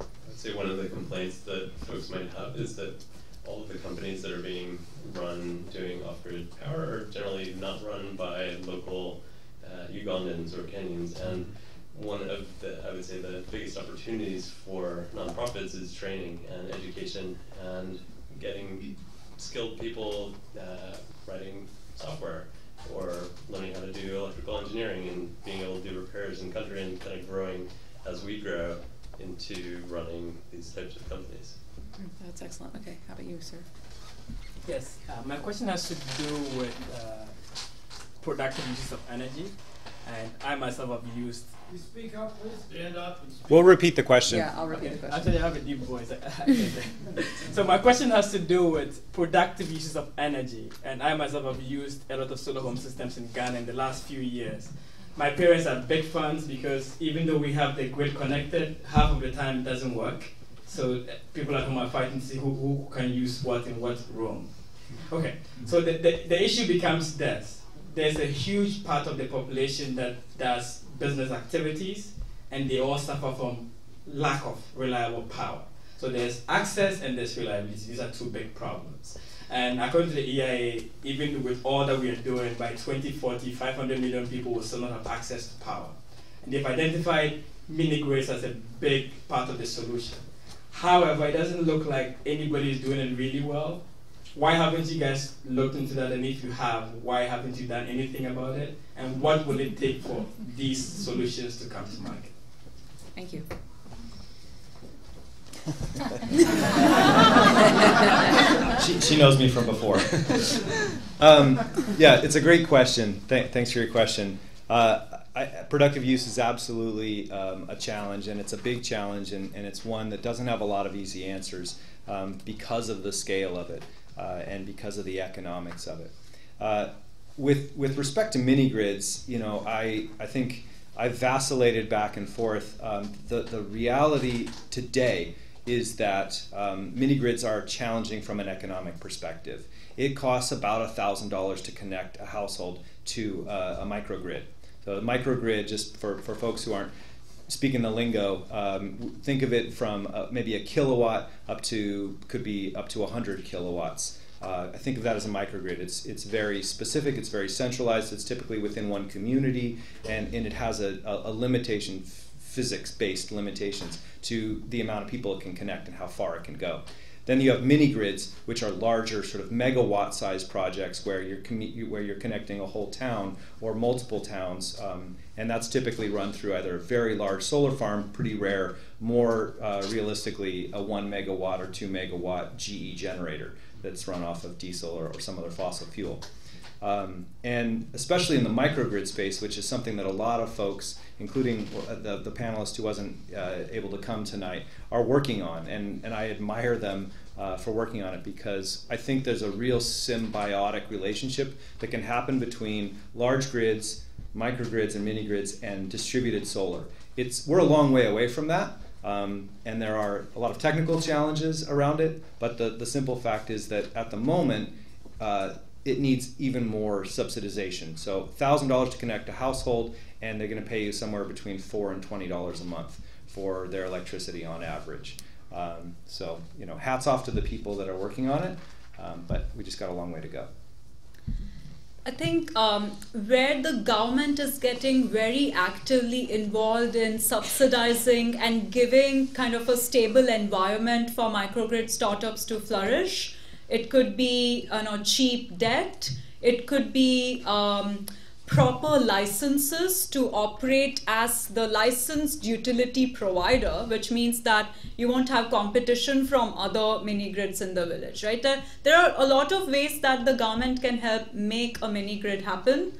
I'd say one of the complaints that folks might have is that all of the companies that are being run doing off-grid power are generally not run by local uh, Ugandans or Kenyans. And one of the, I would say, the biggest opportunities for nonprofits is training and education and getting skilled people uh, writing software or learning how to do electrical engineering and being able to do repairs in country and kind of growing as we grow into running these types of companies. That's excellent. Okay, how about you, sir? Yes, uh, my question has to do with uh, productive use of energy, and I myself have used. You speak up, please. Stand up. And speak we'll repeat the question. Yeah, I'll repeat okay. the question. Actually, I have a deep voice. So my question has to do with productive uses of energy, and I myself have used a lot of solar home systems in Ghana in the last few years. My parents are big fans because even though we have the grid connected, half of the time it doesn't work. So uh, people at home are fighting to see who, who can use what in what room. Okay, so the, the, the issue becomes this. There's a huge part of the population that does business activities, and they all suffer from lack of reliable power. So there's access and there's reliability. These are two big problems. And according to the E I A, even with all that we are doing, by twenty forty, five hundred million people will still not have access to power. And they've identified mini-grids as a big part of the solution. However, it doesn't look like anybody is doing it really well. Why haven't you guys looked into that? And if you have, why haven't you done anything about it? And what will it take for these solutions to come to market? Thank you. she, she knows me from before. um, yeah, it's a great question. Th thanks for your question. Uh, I, productive use is absolutely um, a challenge, and it's a big challenge, and, and it's one that doesn't have a lot of easy answers um, because of the scale of it uh, and because of the economics of it. Uh, with, with respect to mini-grids, you know, I, I think I've vacillated back and forth. Um, the, the reality today is that um, mini-grids are challenging from an economic perspective. It costs about one thousand dollars to connect a household to uh, a microgrid. The microgrid, just for, for folks who aren't speaking the lingo, um, think of it from uh, maybe a kilowatt up to, could be up to one hundred kilowatts. Uh, I think of that as a microgrid. It's, it's very specific, it's very centralized, it's typically within one community, and, and it has a, a, a limitation, physics-based limitations to the amount of people it can connect and how far it can go. Then you have mini-grids, which are larger sort of megawatt-sized projects where you're, where you're connecting a whole town or multiple towns, um, and that's typically run through either a very large solar farm, pretty rare, more uh, realistically a one megawatt or two megawatt G E generator that's run off of diesel or, or some other fossil fuel. Um, and especially in the microgrid space, which is something that a lot of folks, including the, the panelist who wasn't uh, able to come tonight, are working on. And, and I admire them uh, for working on it because I think there's a real symbiotic relationship that can happen between large grids, microgrids and mini-grids, and distributed solar. It's, we're a long way away from that. Um, and there are a lot of technical challenges around it. But the, the simple fact is that at the moment, uh, it needs even more subsidization. So one thousand dollars to connect a household, and they're going to pay you somewhere between four and twenty dollars a month for their electricity on average. Um, so, you know, hats off to the people that are working on it, um, but we just got a long way to go. I think um, where the government is getting very actively involved in subsidizing and giving kind of a stable environment for microgrid startups to flourish. It could be, you know, cheap debt. It could be um, proper licenses to operate as the licensed utility provider, which means that you won't have competition from other mini grids in the village, right? There are a lot of ways that the government can help make a mini grid happen,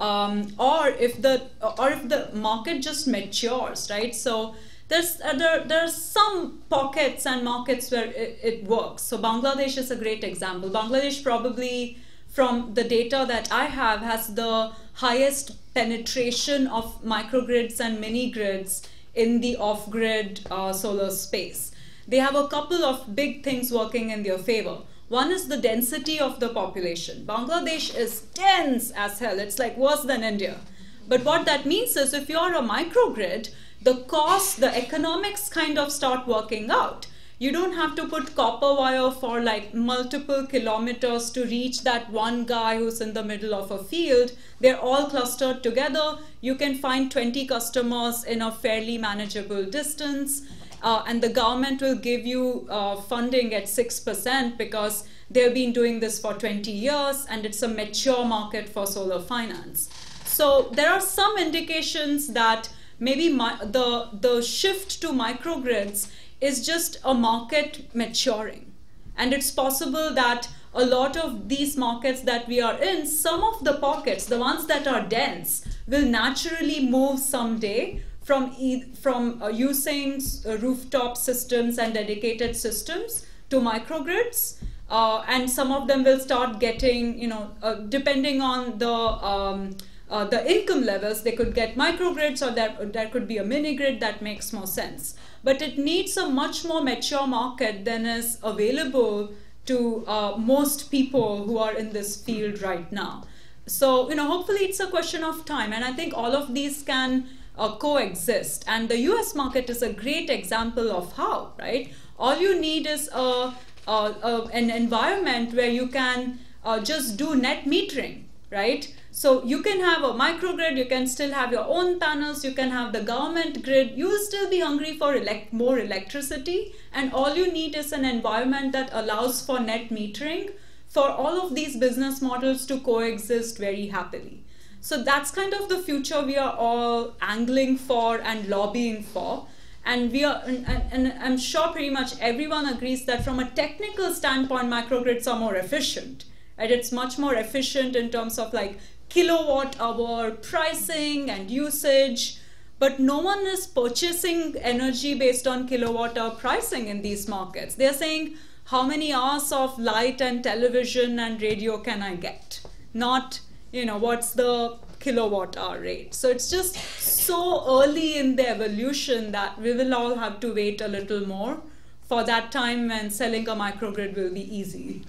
um, or if the or if the market just matures, right? So there's uh, there there's some pockets and markets where it, it works. So Bangladesh is a great example. Bangladesh probably, from the data that I have, has the highest penetration of microgrids and mini grids in the off-grid uh, solar space. They have a couple of big things working in their favor. One is the density of the population. Bangladesh is dense as hell. It's like worse than India. But what that means is if you're a microgrid, the cost, the economics kind of start working out. You don't have to put copper wire for like multiple kilometers to reach that one guy who's in the middle of a field. They're all clustered together. You can find twenty customers in a fairly manageable distance. Uh, and the government will give you uh, funding at six percent because they've been doing this for twenty years and it's a mature market for solar finance. So there are some indications that maybe my, the, the shift to microgrids is just a market maturing. And it's possible that a lot of these markets that we are in, some of the pockets, the ones that are dense, will naturally move someday from, e from uh, using uh, rooftop systems and dedicated systems to microgrids. Uh, and some of them will start getting, you know, uh, depending on the, um, uh, the income levels, they could get microgrids or there, there could be a mini grid that makes more sense. But it needs a much more mature market than is available to uh, most people who are in this field right now. So, you know, hopefully it's a question of time. And I think all of these can uh, coexist. And the U S market is a great example of how, right? All you need is a, a, a, an environment where you can uh, just do net metering, right? So you can have a microgrid, you can still have your own panels, you can have the government grid, you'll still be hungry for elect more electricity, and all you need is an environment that allows for net metering for all of these business models to coexist very happily. So that's kind of the future we are all angling for and lobbying for. And we are, and, and I'm sure pretty much everyone agrees that from a technical standpoint, microgrids are more efficient. Right? It's much more efficient in terms of like kilowatt hour pricing and usage, but no one is purchasing energy based on kilowatt hour pricing in these markets. They're saying, how many hours of light and television and radio can I get? Not, you know, what's the kilowatt hour rate? So it's just so early in the evolution that we will all have to wait a little more for that time when selling a microgrid will be easy.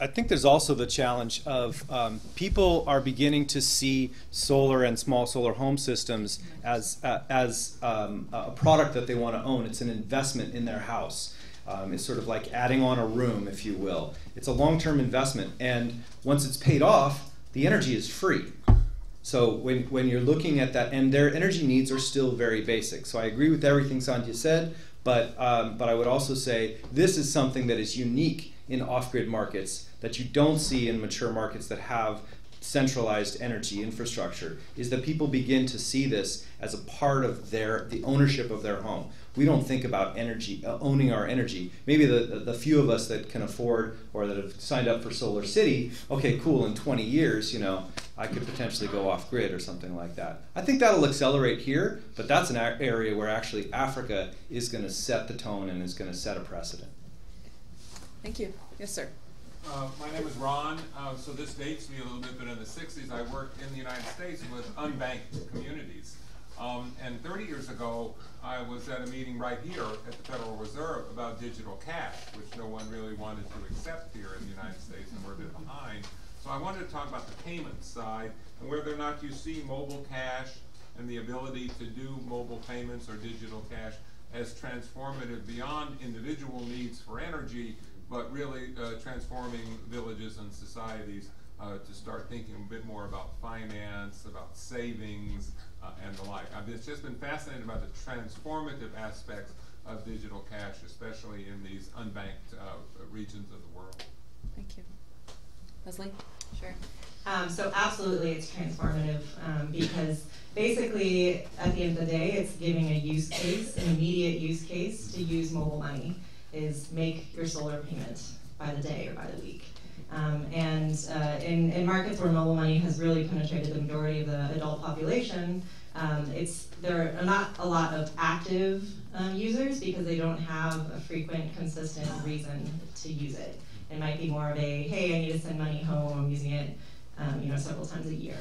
I think there's also the challenge of um, people are beginning to see solar and small solar home systems as, uh, as um, a product that they want to own. It's an investment in their house. Um, it's sort of like adding on a room, if you will. It's a long-term investment. And once it's paid off, the energy is free. So when, when you're looking at that, and their energy needs are still very basic. So I agree with everything Sandhya said, but, um, but I would also say this is something that is unique in off-grid markets that you don't see in mature markets that have centralized energy infrastructure, is that people begin to see this as a part of their, the ownership of their home. We don't think about energy, uh, owning our energy. Maybe the, the, the few of us that can afford or that have signed up for SolarCity, okay, cool, in twenty years, you know, I could potentially go off-grid or something like that. I think that'll accelerate here, but that's an area where actually Africa is gonna set the tone and is gonna set a precedent. Thank you. Yes, sir. Uh, my name is Ron. Uh, so this dates me a little bit, but in the sixties, I worked in the United States with unbanked communities. Um, and thirty years ago, I was at a meeting right here at the Federal Reserve about digital cash, which no one really wanted to accept here in the United States, and we're a bit behind. So I wanted to talk about the payment side and whether or not you see mobile cash and the ability to do mobile payments or digital cash as transformative beyond individual needs for energy, but really uh, transforming villages and societies uh, to start thinking a bit more about finance, about savings, uh, and the like. I've just been fascinated about the transformative aspects of digital cash, especially in these unbanked uh, regions of the world. Thank you. Leslie? Sure. Um, so absolutely it's transformative um, because basically at the end of the day it's giving a use case, an immediate use case to use mobile money is make your solar payment by the day or by the week. Um, and uh, in, in markets where mobile money has really penetrated the majority of the adult population, um, it's, there are not a lot of active um, users because they don't have a frequent, consistent reason to use it. It might be more of a, hey, I need to send money home, I'm using it um, you know, several times a year.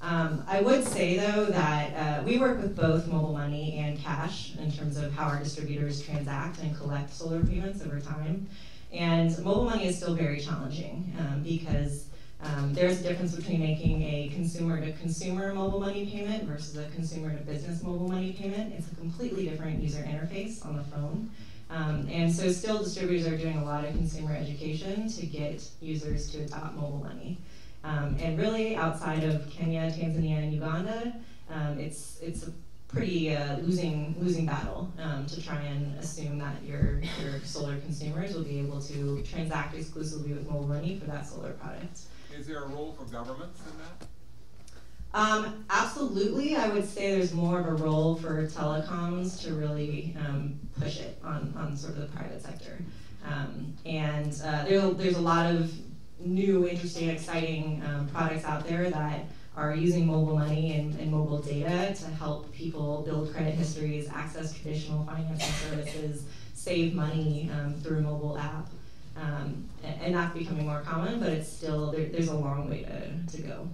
Um, I would say, though, that uh, we work with both mobile money and cash in terms of how our distributors transact and collect solar payments over time. And mobile money is still very challenging um, because um, there's a difference between making a consumer-to-consumer mobile money payment versus a consumer-to-business mobile money payment. It's a completely different user interface on the phone. Um, and so still distributors are doing a lot of consumer education to get users to adopt mobile money. Um, and really, outside of Kenya, Tanzania, and Uganda, um, it's, it's a pretty uh, losing losing battle um, to try and assume that your, your solar consumers will be able to transact exclusively with mobile money for that solar product. Is there a role for governments in that? Um, absolutely. I would say there's more of a role for telecoms to really um, push it on, on sort of the private sector. Um, and uh, there, there's a lot of new, interesting, exciting um, products out there that are using mobile money and, and mobile data to help people build credit histories, access traditional financing services, save money um, through a mobile app. Um, and, and that's becoming more common, but it's still, there, there's a long way to, to go.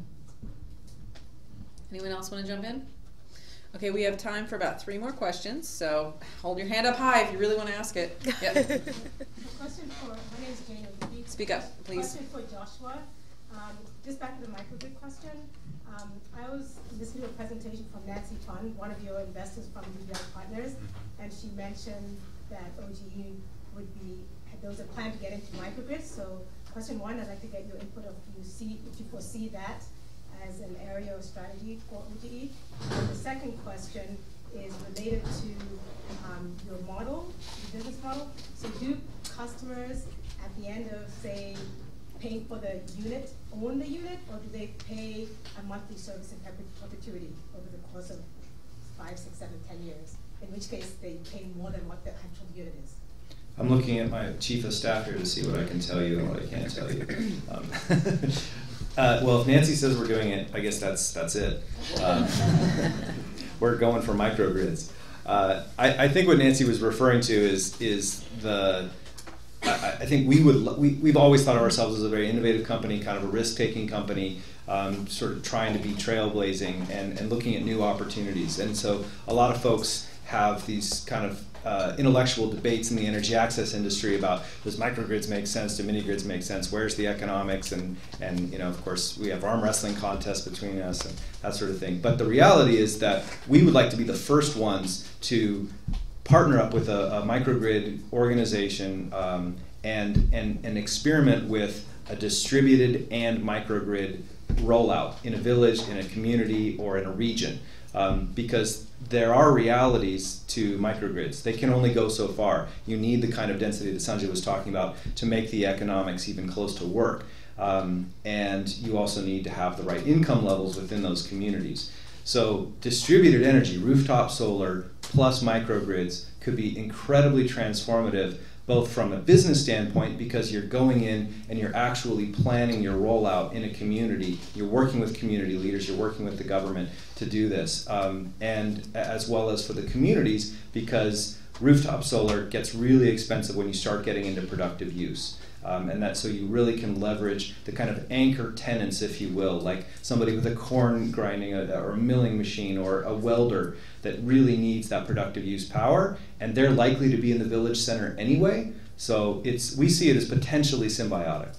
Anyone else want to jump in? Okay, we have time for about three more questions, so hold your hand up high if you really want to ask it. Yep. A question for, my name is Jane of the Week. Speak up, please. Question for Joshua. Um, just back to the microgrid question. Um, I was listening to a presentation from Nancy Fund, one of your investors from D B I Partners, and she mentioned that O G E would be, there was a plan to get into microgrids. So question one, I'd like to get your input of you see, if you foresee that as an area of strategy for O G E. And the second question is related to um, your model, your business model. So do customers at the end of, say, paying for the unit, own the unit, or do they pay a monthly service in perpetuity over the course of five, six, seven, ten years? In which case, they pay more than what the actual unit is. I'm looking at my chief of staff here to see what I can tell you and what I can't tell you. Um, uh, well, if Nancy says we're doing it, I guess that's that's it. Um, we're going for microgrids. Uh, I, I think what Nancy was referring to is is the. I, I think we would, we, we've always thought of ourselves as a very innovative company, kind of a risk-taking company, um, sort of trying to be trailblazing and, and looking at new opportunities. And so a lot of folks have these kind of uh, intellectual debates in the energy access industry about, does microgrids make sense, do mini-grids make sense, where's the economics, and, and you know, of course, we have arm wrestling contests between us and that sort of thing. But the reality is that we would like to be the first ones to partner up with a, a microgrid organization um, and, and, and experiment with a distributed and microgrid rollout in a village, in a community, or in a region. Um, because there are realities to microgrids. They can only go so far. You need the kind of density that Sanjay was talking about to make the economics even close to work. Um, and you also need to have the right income levels within those communities. So distributed energy, rooftop solar, plus microgrids could be incredibly transformative, both from a business standpoint, because you're going in and you're actually planning your rollout in a community. You're working with community leaders, you're working with the government to do this, um, and as well as for the communities, because rooftop solar gets really expensive when you start getting into productive use. Um, and that so you really can leverage the kind of anchor tenants, if you will, like somebody with a corn grinding or a milling machine or a welder that really needs that productive use power, and they're likely to be in the village center anyway. So it's we see it as potentially symbiotic.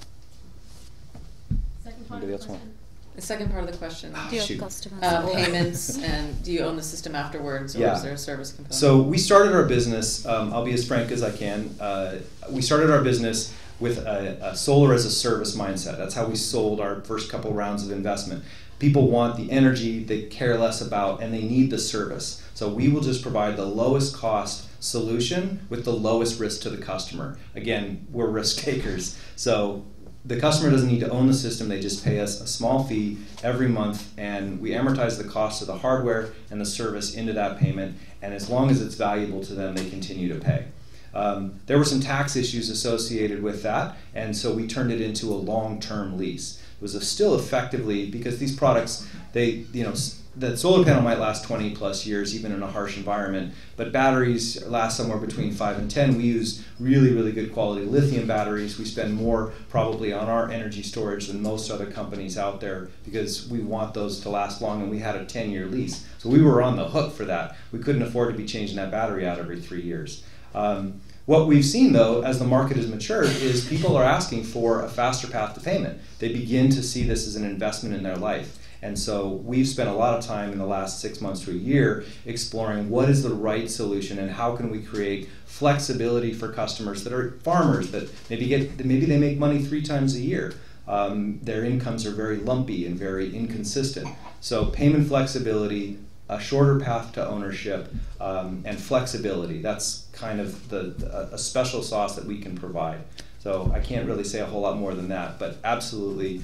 Second part Anybody of the question. The second part of the question. Oh, do you have customers? Uh, payments, and do you own the system afterwards, or yeah. is there a service component? So we started our business, um, I'll be as frank as I can, uh, we started our business with a, a solar as a service mindset. That's how we sold our first couple rounds of investment. People want the energy, they care less about, and they need the service. So we will just provide the lowest cost solution with the lowest risk to the customer. Again, we're risk takers. So the customer doesn't need to own the system, they just pay us a small fee every month, and we amortize the cost of the hardware and the service into that payment, and as long as it's valuable to them, they continue to pay. Um, there were some tax issues associated with that, and so we turned it into a long-term lease. It was a still effectively, because these products, they, you know, that solar panel might last twenty plus years, even in a harsh environment, but batteries last somewhere between five and ten. We use really, really good quality lithium batteries. We spend more probably on our energy storage than most other companies out there because we want those to last long, and we had a ten-year lease. So we were on the hook for that. We couldn't afford to be changing that battery out every three years. Um, What we've seen, though, as the market has matured, is people are asking for a faster path to payment. They begin to see this as an investment in their life. And so we've spent a lot of time in the last six months to a year exploring what is the right solution and how can we create flexibility for customers that are farmers that maybe get, maybe they make money three times a year. Um, their incomes are very lumpy and very inconsistent. So payment flexibility, a shorter path to ownership, um, and flexibility. That's kind of the, the, a special sauce that we can provide. So I can't really say a whole lot more than that, but absolutely,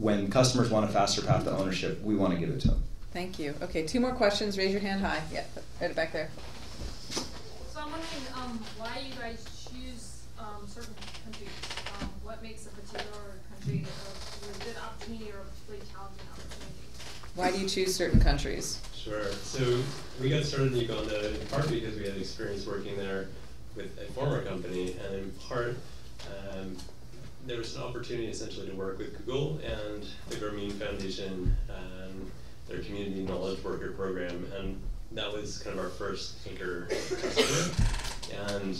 when customers want a faster path to ownership, we want to give it to them. Thank you. Okay, two more questions. Raise your hand high. Yeah, right back there. So I'm wondering um, why you guys choose um, certain countries. Um, what makes a particular country a good opportunity or a particularly challenging opportunity? Why do you choose certain countries? Sure. So we got started in Uganda in part because we had experience working there with a former company, and in part um, there was an opportunity essentially to work with Google and the Grameen Foundation and their community knowledge worker program, and that was kind of our first anchor customer. And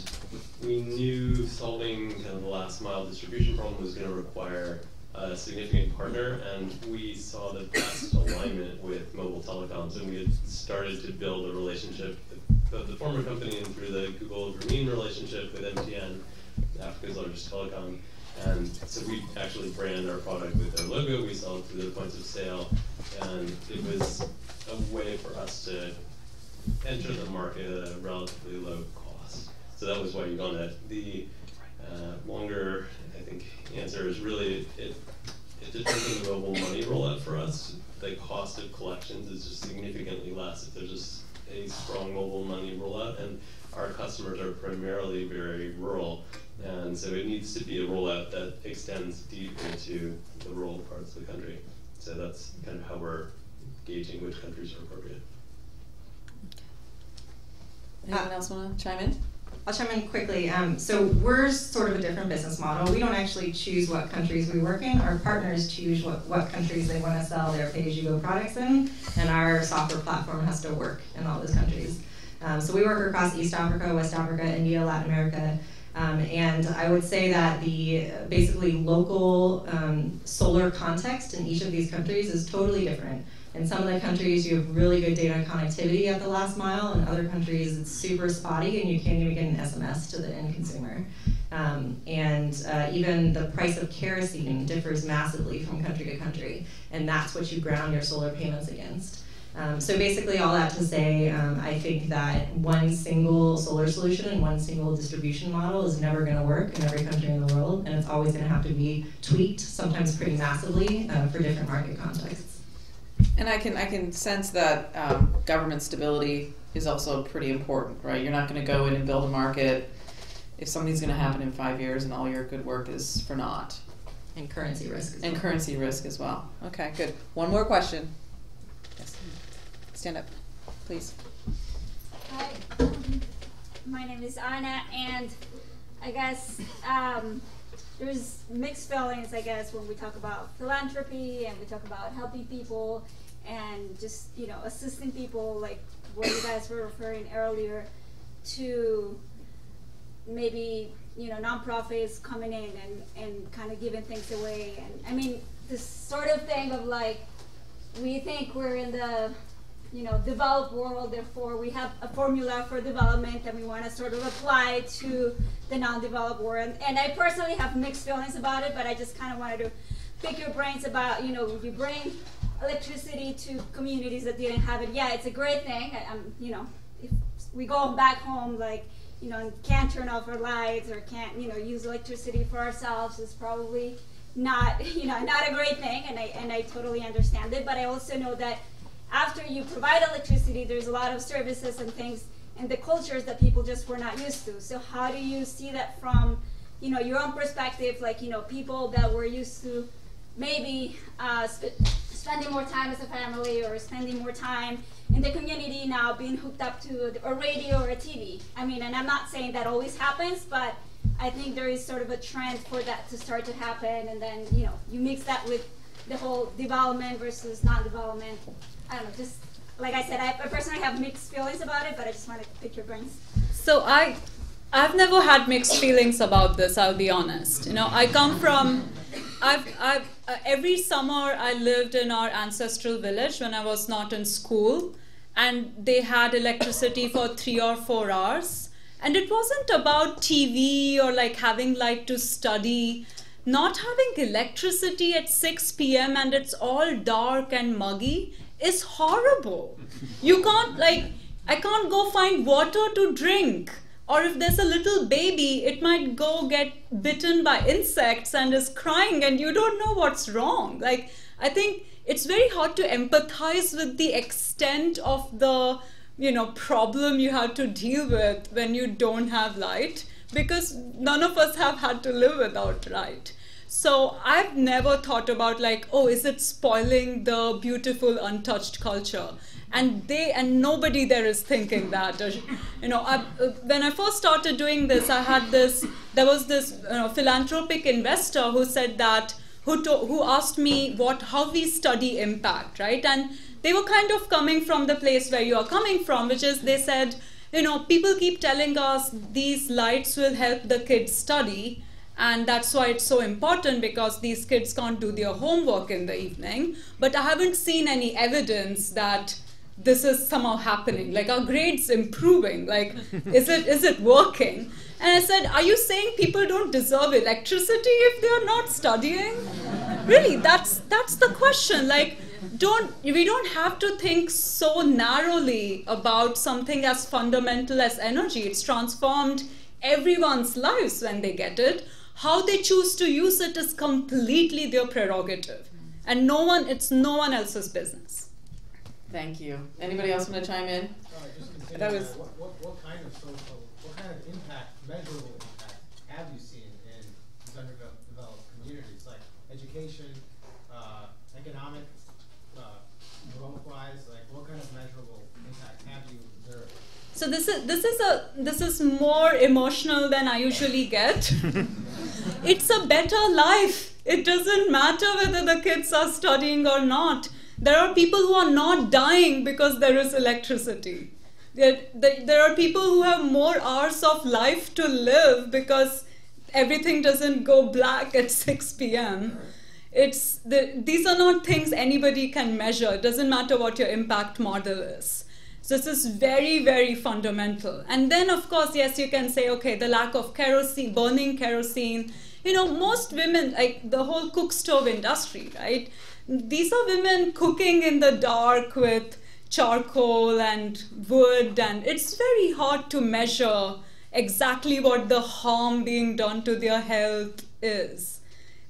we knew solving kind of the last mile distribution problem was going to require a significant partner, and we saw the best alignment with mobile telecoms, and we had started to build a relationship with both the former company and through the Google Grameen relationship with M T N, Africa's largest telecom. And so we actually brand our product with their logo, we sell it through their points of sale, and it was a way for us to enter the market at a relatively low cost. So that was why you got it. The Uh, longer, I think, answer is really it, it depends on the mobile money rollout for us. The cost of collections is just significantly less if there's just a strong mobile money rollout, and our customers are primarily very rural, and so it needs to be a rollout that extends deep into the rural parts of the country. So that's kind of how we're gauging which countries are appropriate. Anyone else want to chime in? I'll chime in quickly. Um, so we're sort of a different business model. We don't actually choose what countries we work in. Our partners choose what, what countries they want to sell their pay-as-you-go products in, and our software platform has to work in all those countries. Um, so we work across East Africa, West Africa, India, Latin America, um, and I would say that the basically local um, solar context in each of these countries is totally different. In some of the countries, you have really good data connectivity at the last mile. In other countries, it's super spotty, and you can't even get an S M S to the end consumer. Um, and uh, even the price of kerosene differs massively from country to country, and that's what you ground your solar payments against. Um, so basically, all that to say, um, I think that one single solar solution and one single distribution model is never going to work in every country in the world, and it's always going to have to be tweaked, sometimes pretty massively, uh, for different market contexts. And I can I can sense that um, government stability is also pretty important, right? You're not going to go in and build a market if something's going to happen in five years and all your good work is for naught. And currency risk. As well. And currency risk as well. Okay, good. One more question. Yes. Stand up, please. Hi, my name is Anna, and I guess um, there's mixed feelings, I guess, when we talk about philanthropy and we talk about helping people and just, you know, assisting people, like what you guys were referring earlier to, maybe, you know, nonprofits coming in and, and kind of giving things away. And I mean, this sort of thing of like, we think we're in the, you know, developed world, therefore we have a formula for development and we want to sort of apply to the non-developed world. And, and I personally have mixed feelings about it, but I just kind of wanted to pick your brains about, you know, you bring electricity to communities that didn't have it. Yeah, it's a great thing. I, I'm, you know, if we go back home, like, you know, and can't turn off our lights or can't, you know, use electricity for ourselves, is probably not, you know, not a great thing, and I, and I totally understand it, but I also know that after you provide electricity, there's a lot of services and things and the cultures that people just were not used to. So how do you see that from, you know, your own perspective, like, you know, people that were used to maybe uh, sp spending more time as a family or spending more time in the community now being hooked up to a radio or a T V? I mean, and I'm not saying that always happens, but I think there is sort of a trend for that to start to happen, and then, you know, you mix that with the whole development versus non-development. I don't know, just like I said, I personally have mixed feelings about it, but I just wanted to pick your brains. So I, I've never had mixed feelings about this, I'll be honest. You know, I come from, I've, I've, uh, every summer I lived in our ancestral village when I was not in school, and they had electricity for three or four hours. And it wasn't about T V or like having light to study. Not having electricity at six p m and it's all dark and muggy is horrible. You can't, like, I can't go find water to drink. Or if there's a little baby, it might go get bitten by insects and is crying and you don't know what's wrong. Like, I think it's very hard to empathize with the extent of the, you know, problem you have to deal with when you don't have light, because none of us have had to live without light. So I've never thought about like, oh, is it spoiling the beautiful untouched culture? And they, and nobody there is thinking that. You know, I, when I first started doing this, I had this, there was this you know, philanthropic investor who said that, who, to, who asked me what, how we study impact, right? And they were kind of coming from the place where you are coming from, which is they said, you know, people keep telling us these lights will help the kids study, and that's why it's so important because these kids can't do their homework in the evening. But I haven't seen any evidence that this is somehow happening. Like, are grades improving? Like, is it is it working? And I said, are you saying people don't deserve electricity if they're not studying? Really, that's that's the question. Like, Don't, we don't have to think so narrowly about something as fundamental as energy. It's transformed everyone's lives when they get it. How they choose to use it is completely their prerogative. And no one, it's no one else's business. Thank you. Anybody else want to chime in? Sorry, just to that was uh, what, what, what kind of social, what kind of impact, measurable impact, have you seen in these underdeveloped communities, like education, uh, economic, growth-wise, like what kind of measurable impact have you observed? So this is this is a this is more emotional than I usually get. It's a better life. It doesn't matter whether the kids are studying or not. There are people who are not dying because there is electricity. There, there, there are people who have more hours of life to live because everything doesn't go black at six p m It's the, these are not things anybody can measure. It doesn't matter what your impact model is. So this is very, very fundamental. And then, of course, yes, you can say, okay, the lack of kerosene, burning kerosene. You know, most women, like the whole cook stove industry, right? These are women cooking in the dark with charcoal and wood, and it's very hard to measure exactly what the harm being done to their health is.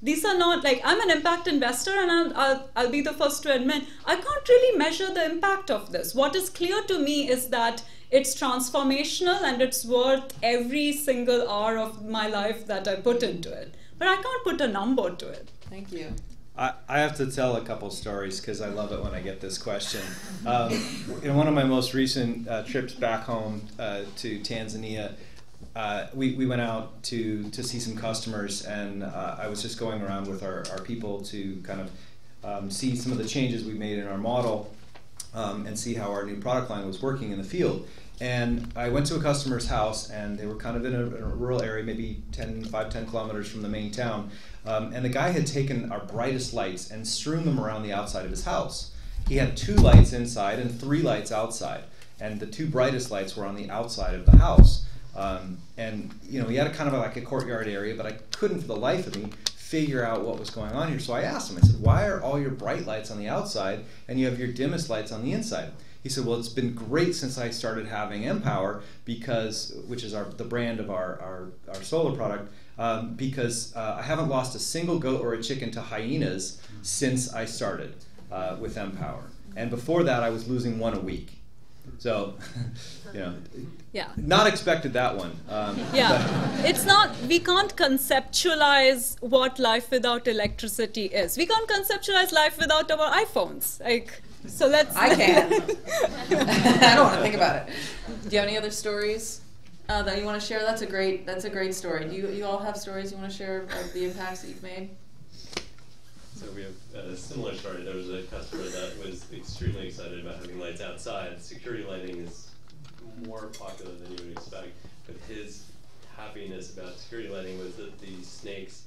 These are not, like, I'm an impact investor, and I'll, I'll, I'll be the first to admit, I can't really measure the impact of this. What is clear to me is that it's transformational and it's worth every single hour of my life that I put into it. But I can't put a number to it. Thank you. I, I have to tell a couple stories because I love it when I get this question. Um, in one of my most recent uh, trips back home uh, to Tanzania, Uh, we, we went out to, to see some customers, and uh, I was just going around with our, our people to kind of um, see some of the changes we made in our model um, and see how our new product line was working in the field. And I went to a customer's house, and they were kind of in a, in a rural area, maybe ten, five, ten kilometers from the main town, um, and the guy had taken our brightest lights and strewn them around the outside of his house. He had two lights inside and three lights outside, and the two brightest lights were on the outside of the house. Um, and, you know, he had a kind of a, like a courtyard area, but I couldn't for the life of me figure out what was going on here. So I asked him, I said, why are all your bright lights on the outside and you have your dimmest lights on the inside? He said, well, it's been great since I started having Empower, because, which is our, the brand of our, our, our solar product, um, because uh, I haven't lost a single goat or a chicken to hyenas since I started uh, with Empower. And before that, I was losing one a week. So, you know, yeah. Not expected that one. Um, yeah, it's not, we can't conceptualize what life without electricity is. We can't conceptualize life without our iPhones. Like, so let's. I can. I don't want to think about it. Do you have any other stories uh, that you want to share? That's a great, that's a great story. Do you, you all have stories you want to share of the impacts that you've made? So we have a similar story. There was a customer that was extremely excited about having lights outside. Security lighting is more popular than you would expect, but his happiness about security lighting was that the snakes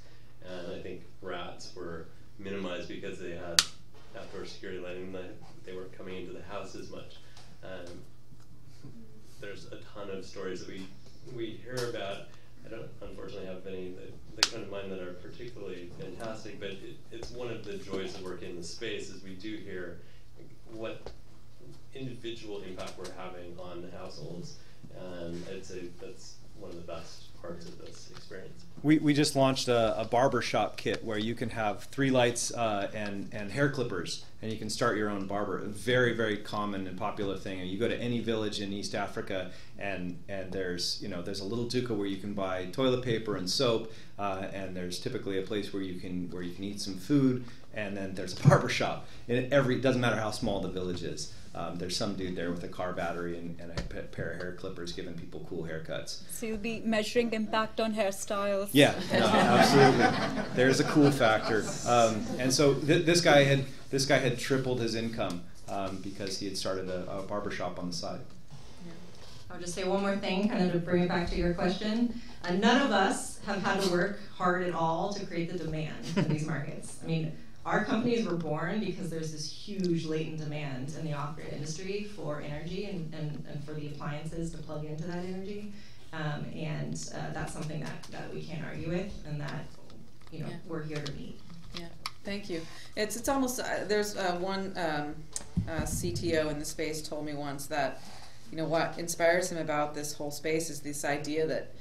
and I think rats were minimized because they had outdoor security lighting. They weren't coming into the house as much. Um, there's a ton of stories that we, we hear about. I don't unfortunately have any that, that come to mind that are particularly fantastic, but it, it's one of the joys of working in the space is we do hear what individual impact we're having on households, and I'd say that's one of the best parts of this experience. We, we just launched a, a barbershop kit where you can have three lights uh, and, and hair clippers, and you can start your own barber. A very, very common and popular thing. And you go to any village in East Africa, and, and there's, you know, there's a little duka where you can buy toilet paper and soap, uh, and there's typically a place where you can, where you can eat some food, and then there's a barbershop. And every, it doesn't matter how small the village is. Um, there's some dude there with a car battery and, and a pair of hair clippers giving people cool haircuts. So you'll be measuring the impact on hairstyles. Yeah, no, absolutely. There's a cool factor. Um, and so th this guy had this guy had tripled his income um, because he had started a, a barbershop on the side. Yeah. I'll just say one more thing, kind of to bring it back to your question. Uh, none of us have had to work hard at all to create the demand in these markets. I mean. Our companies were born because there's this huge latent demand in the off-grid industry for energy and, and, and for the appliances to plug into that energy. Um, and uh, that's something that, that we can't argue with and that, you know, yeah. we're here to meet. Yeah, thank you. It's, it's almost, uh, there's uh, one um, uh, C T O in the space told me once that, you know, what inspires him about this whole space is this idea that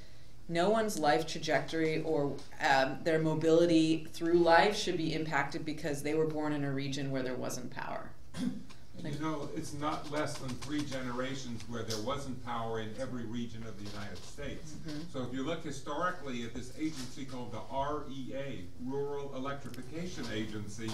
no one's life trajectory or um, their mobility through life should be impacted because they were born in a region where there wasn't power. Like, you know, it's not less than three generations where there wasn't power in every region of the United States. Mm-hmm. So if you look historically at this agency called the R E A, Rural Electrification Agency,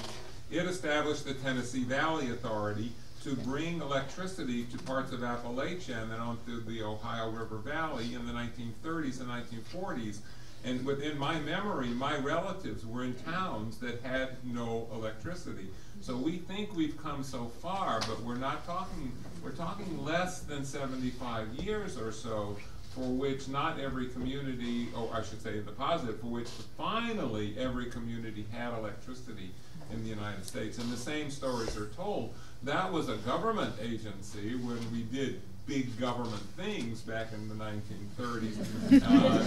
it established the Tennessee Valley Authority to bring electricity to parts of Appalachia and then on through the Ohio River Valley in the nineteen thirties and nineteen forties. And within my memory, my relatives were in towns that had no electricity. So we think we've come so far, but we're not talking, we're talking less than seventy-five years or so for which not every community, or I should say the positive, for which finally every community had electricity in the United States. And the same stories are told. That was a government agency when we did big government things back in the nineteen thirties. uh,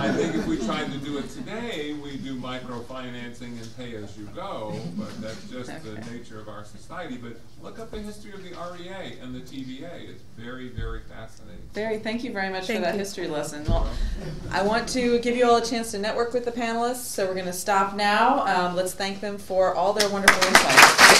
I think if we tried to do it today, we do microfinancing and pay as you go, but that's just okay. the nature of our society. But look up the history of the R E A and the T V A. It's very, very fascinating. Barry, thank you very much thank for that you. history lesson. Well, I want to give you all a chance to network with the panelists, so we're going to stop now. Um, let's thank them for all their wonderful insights.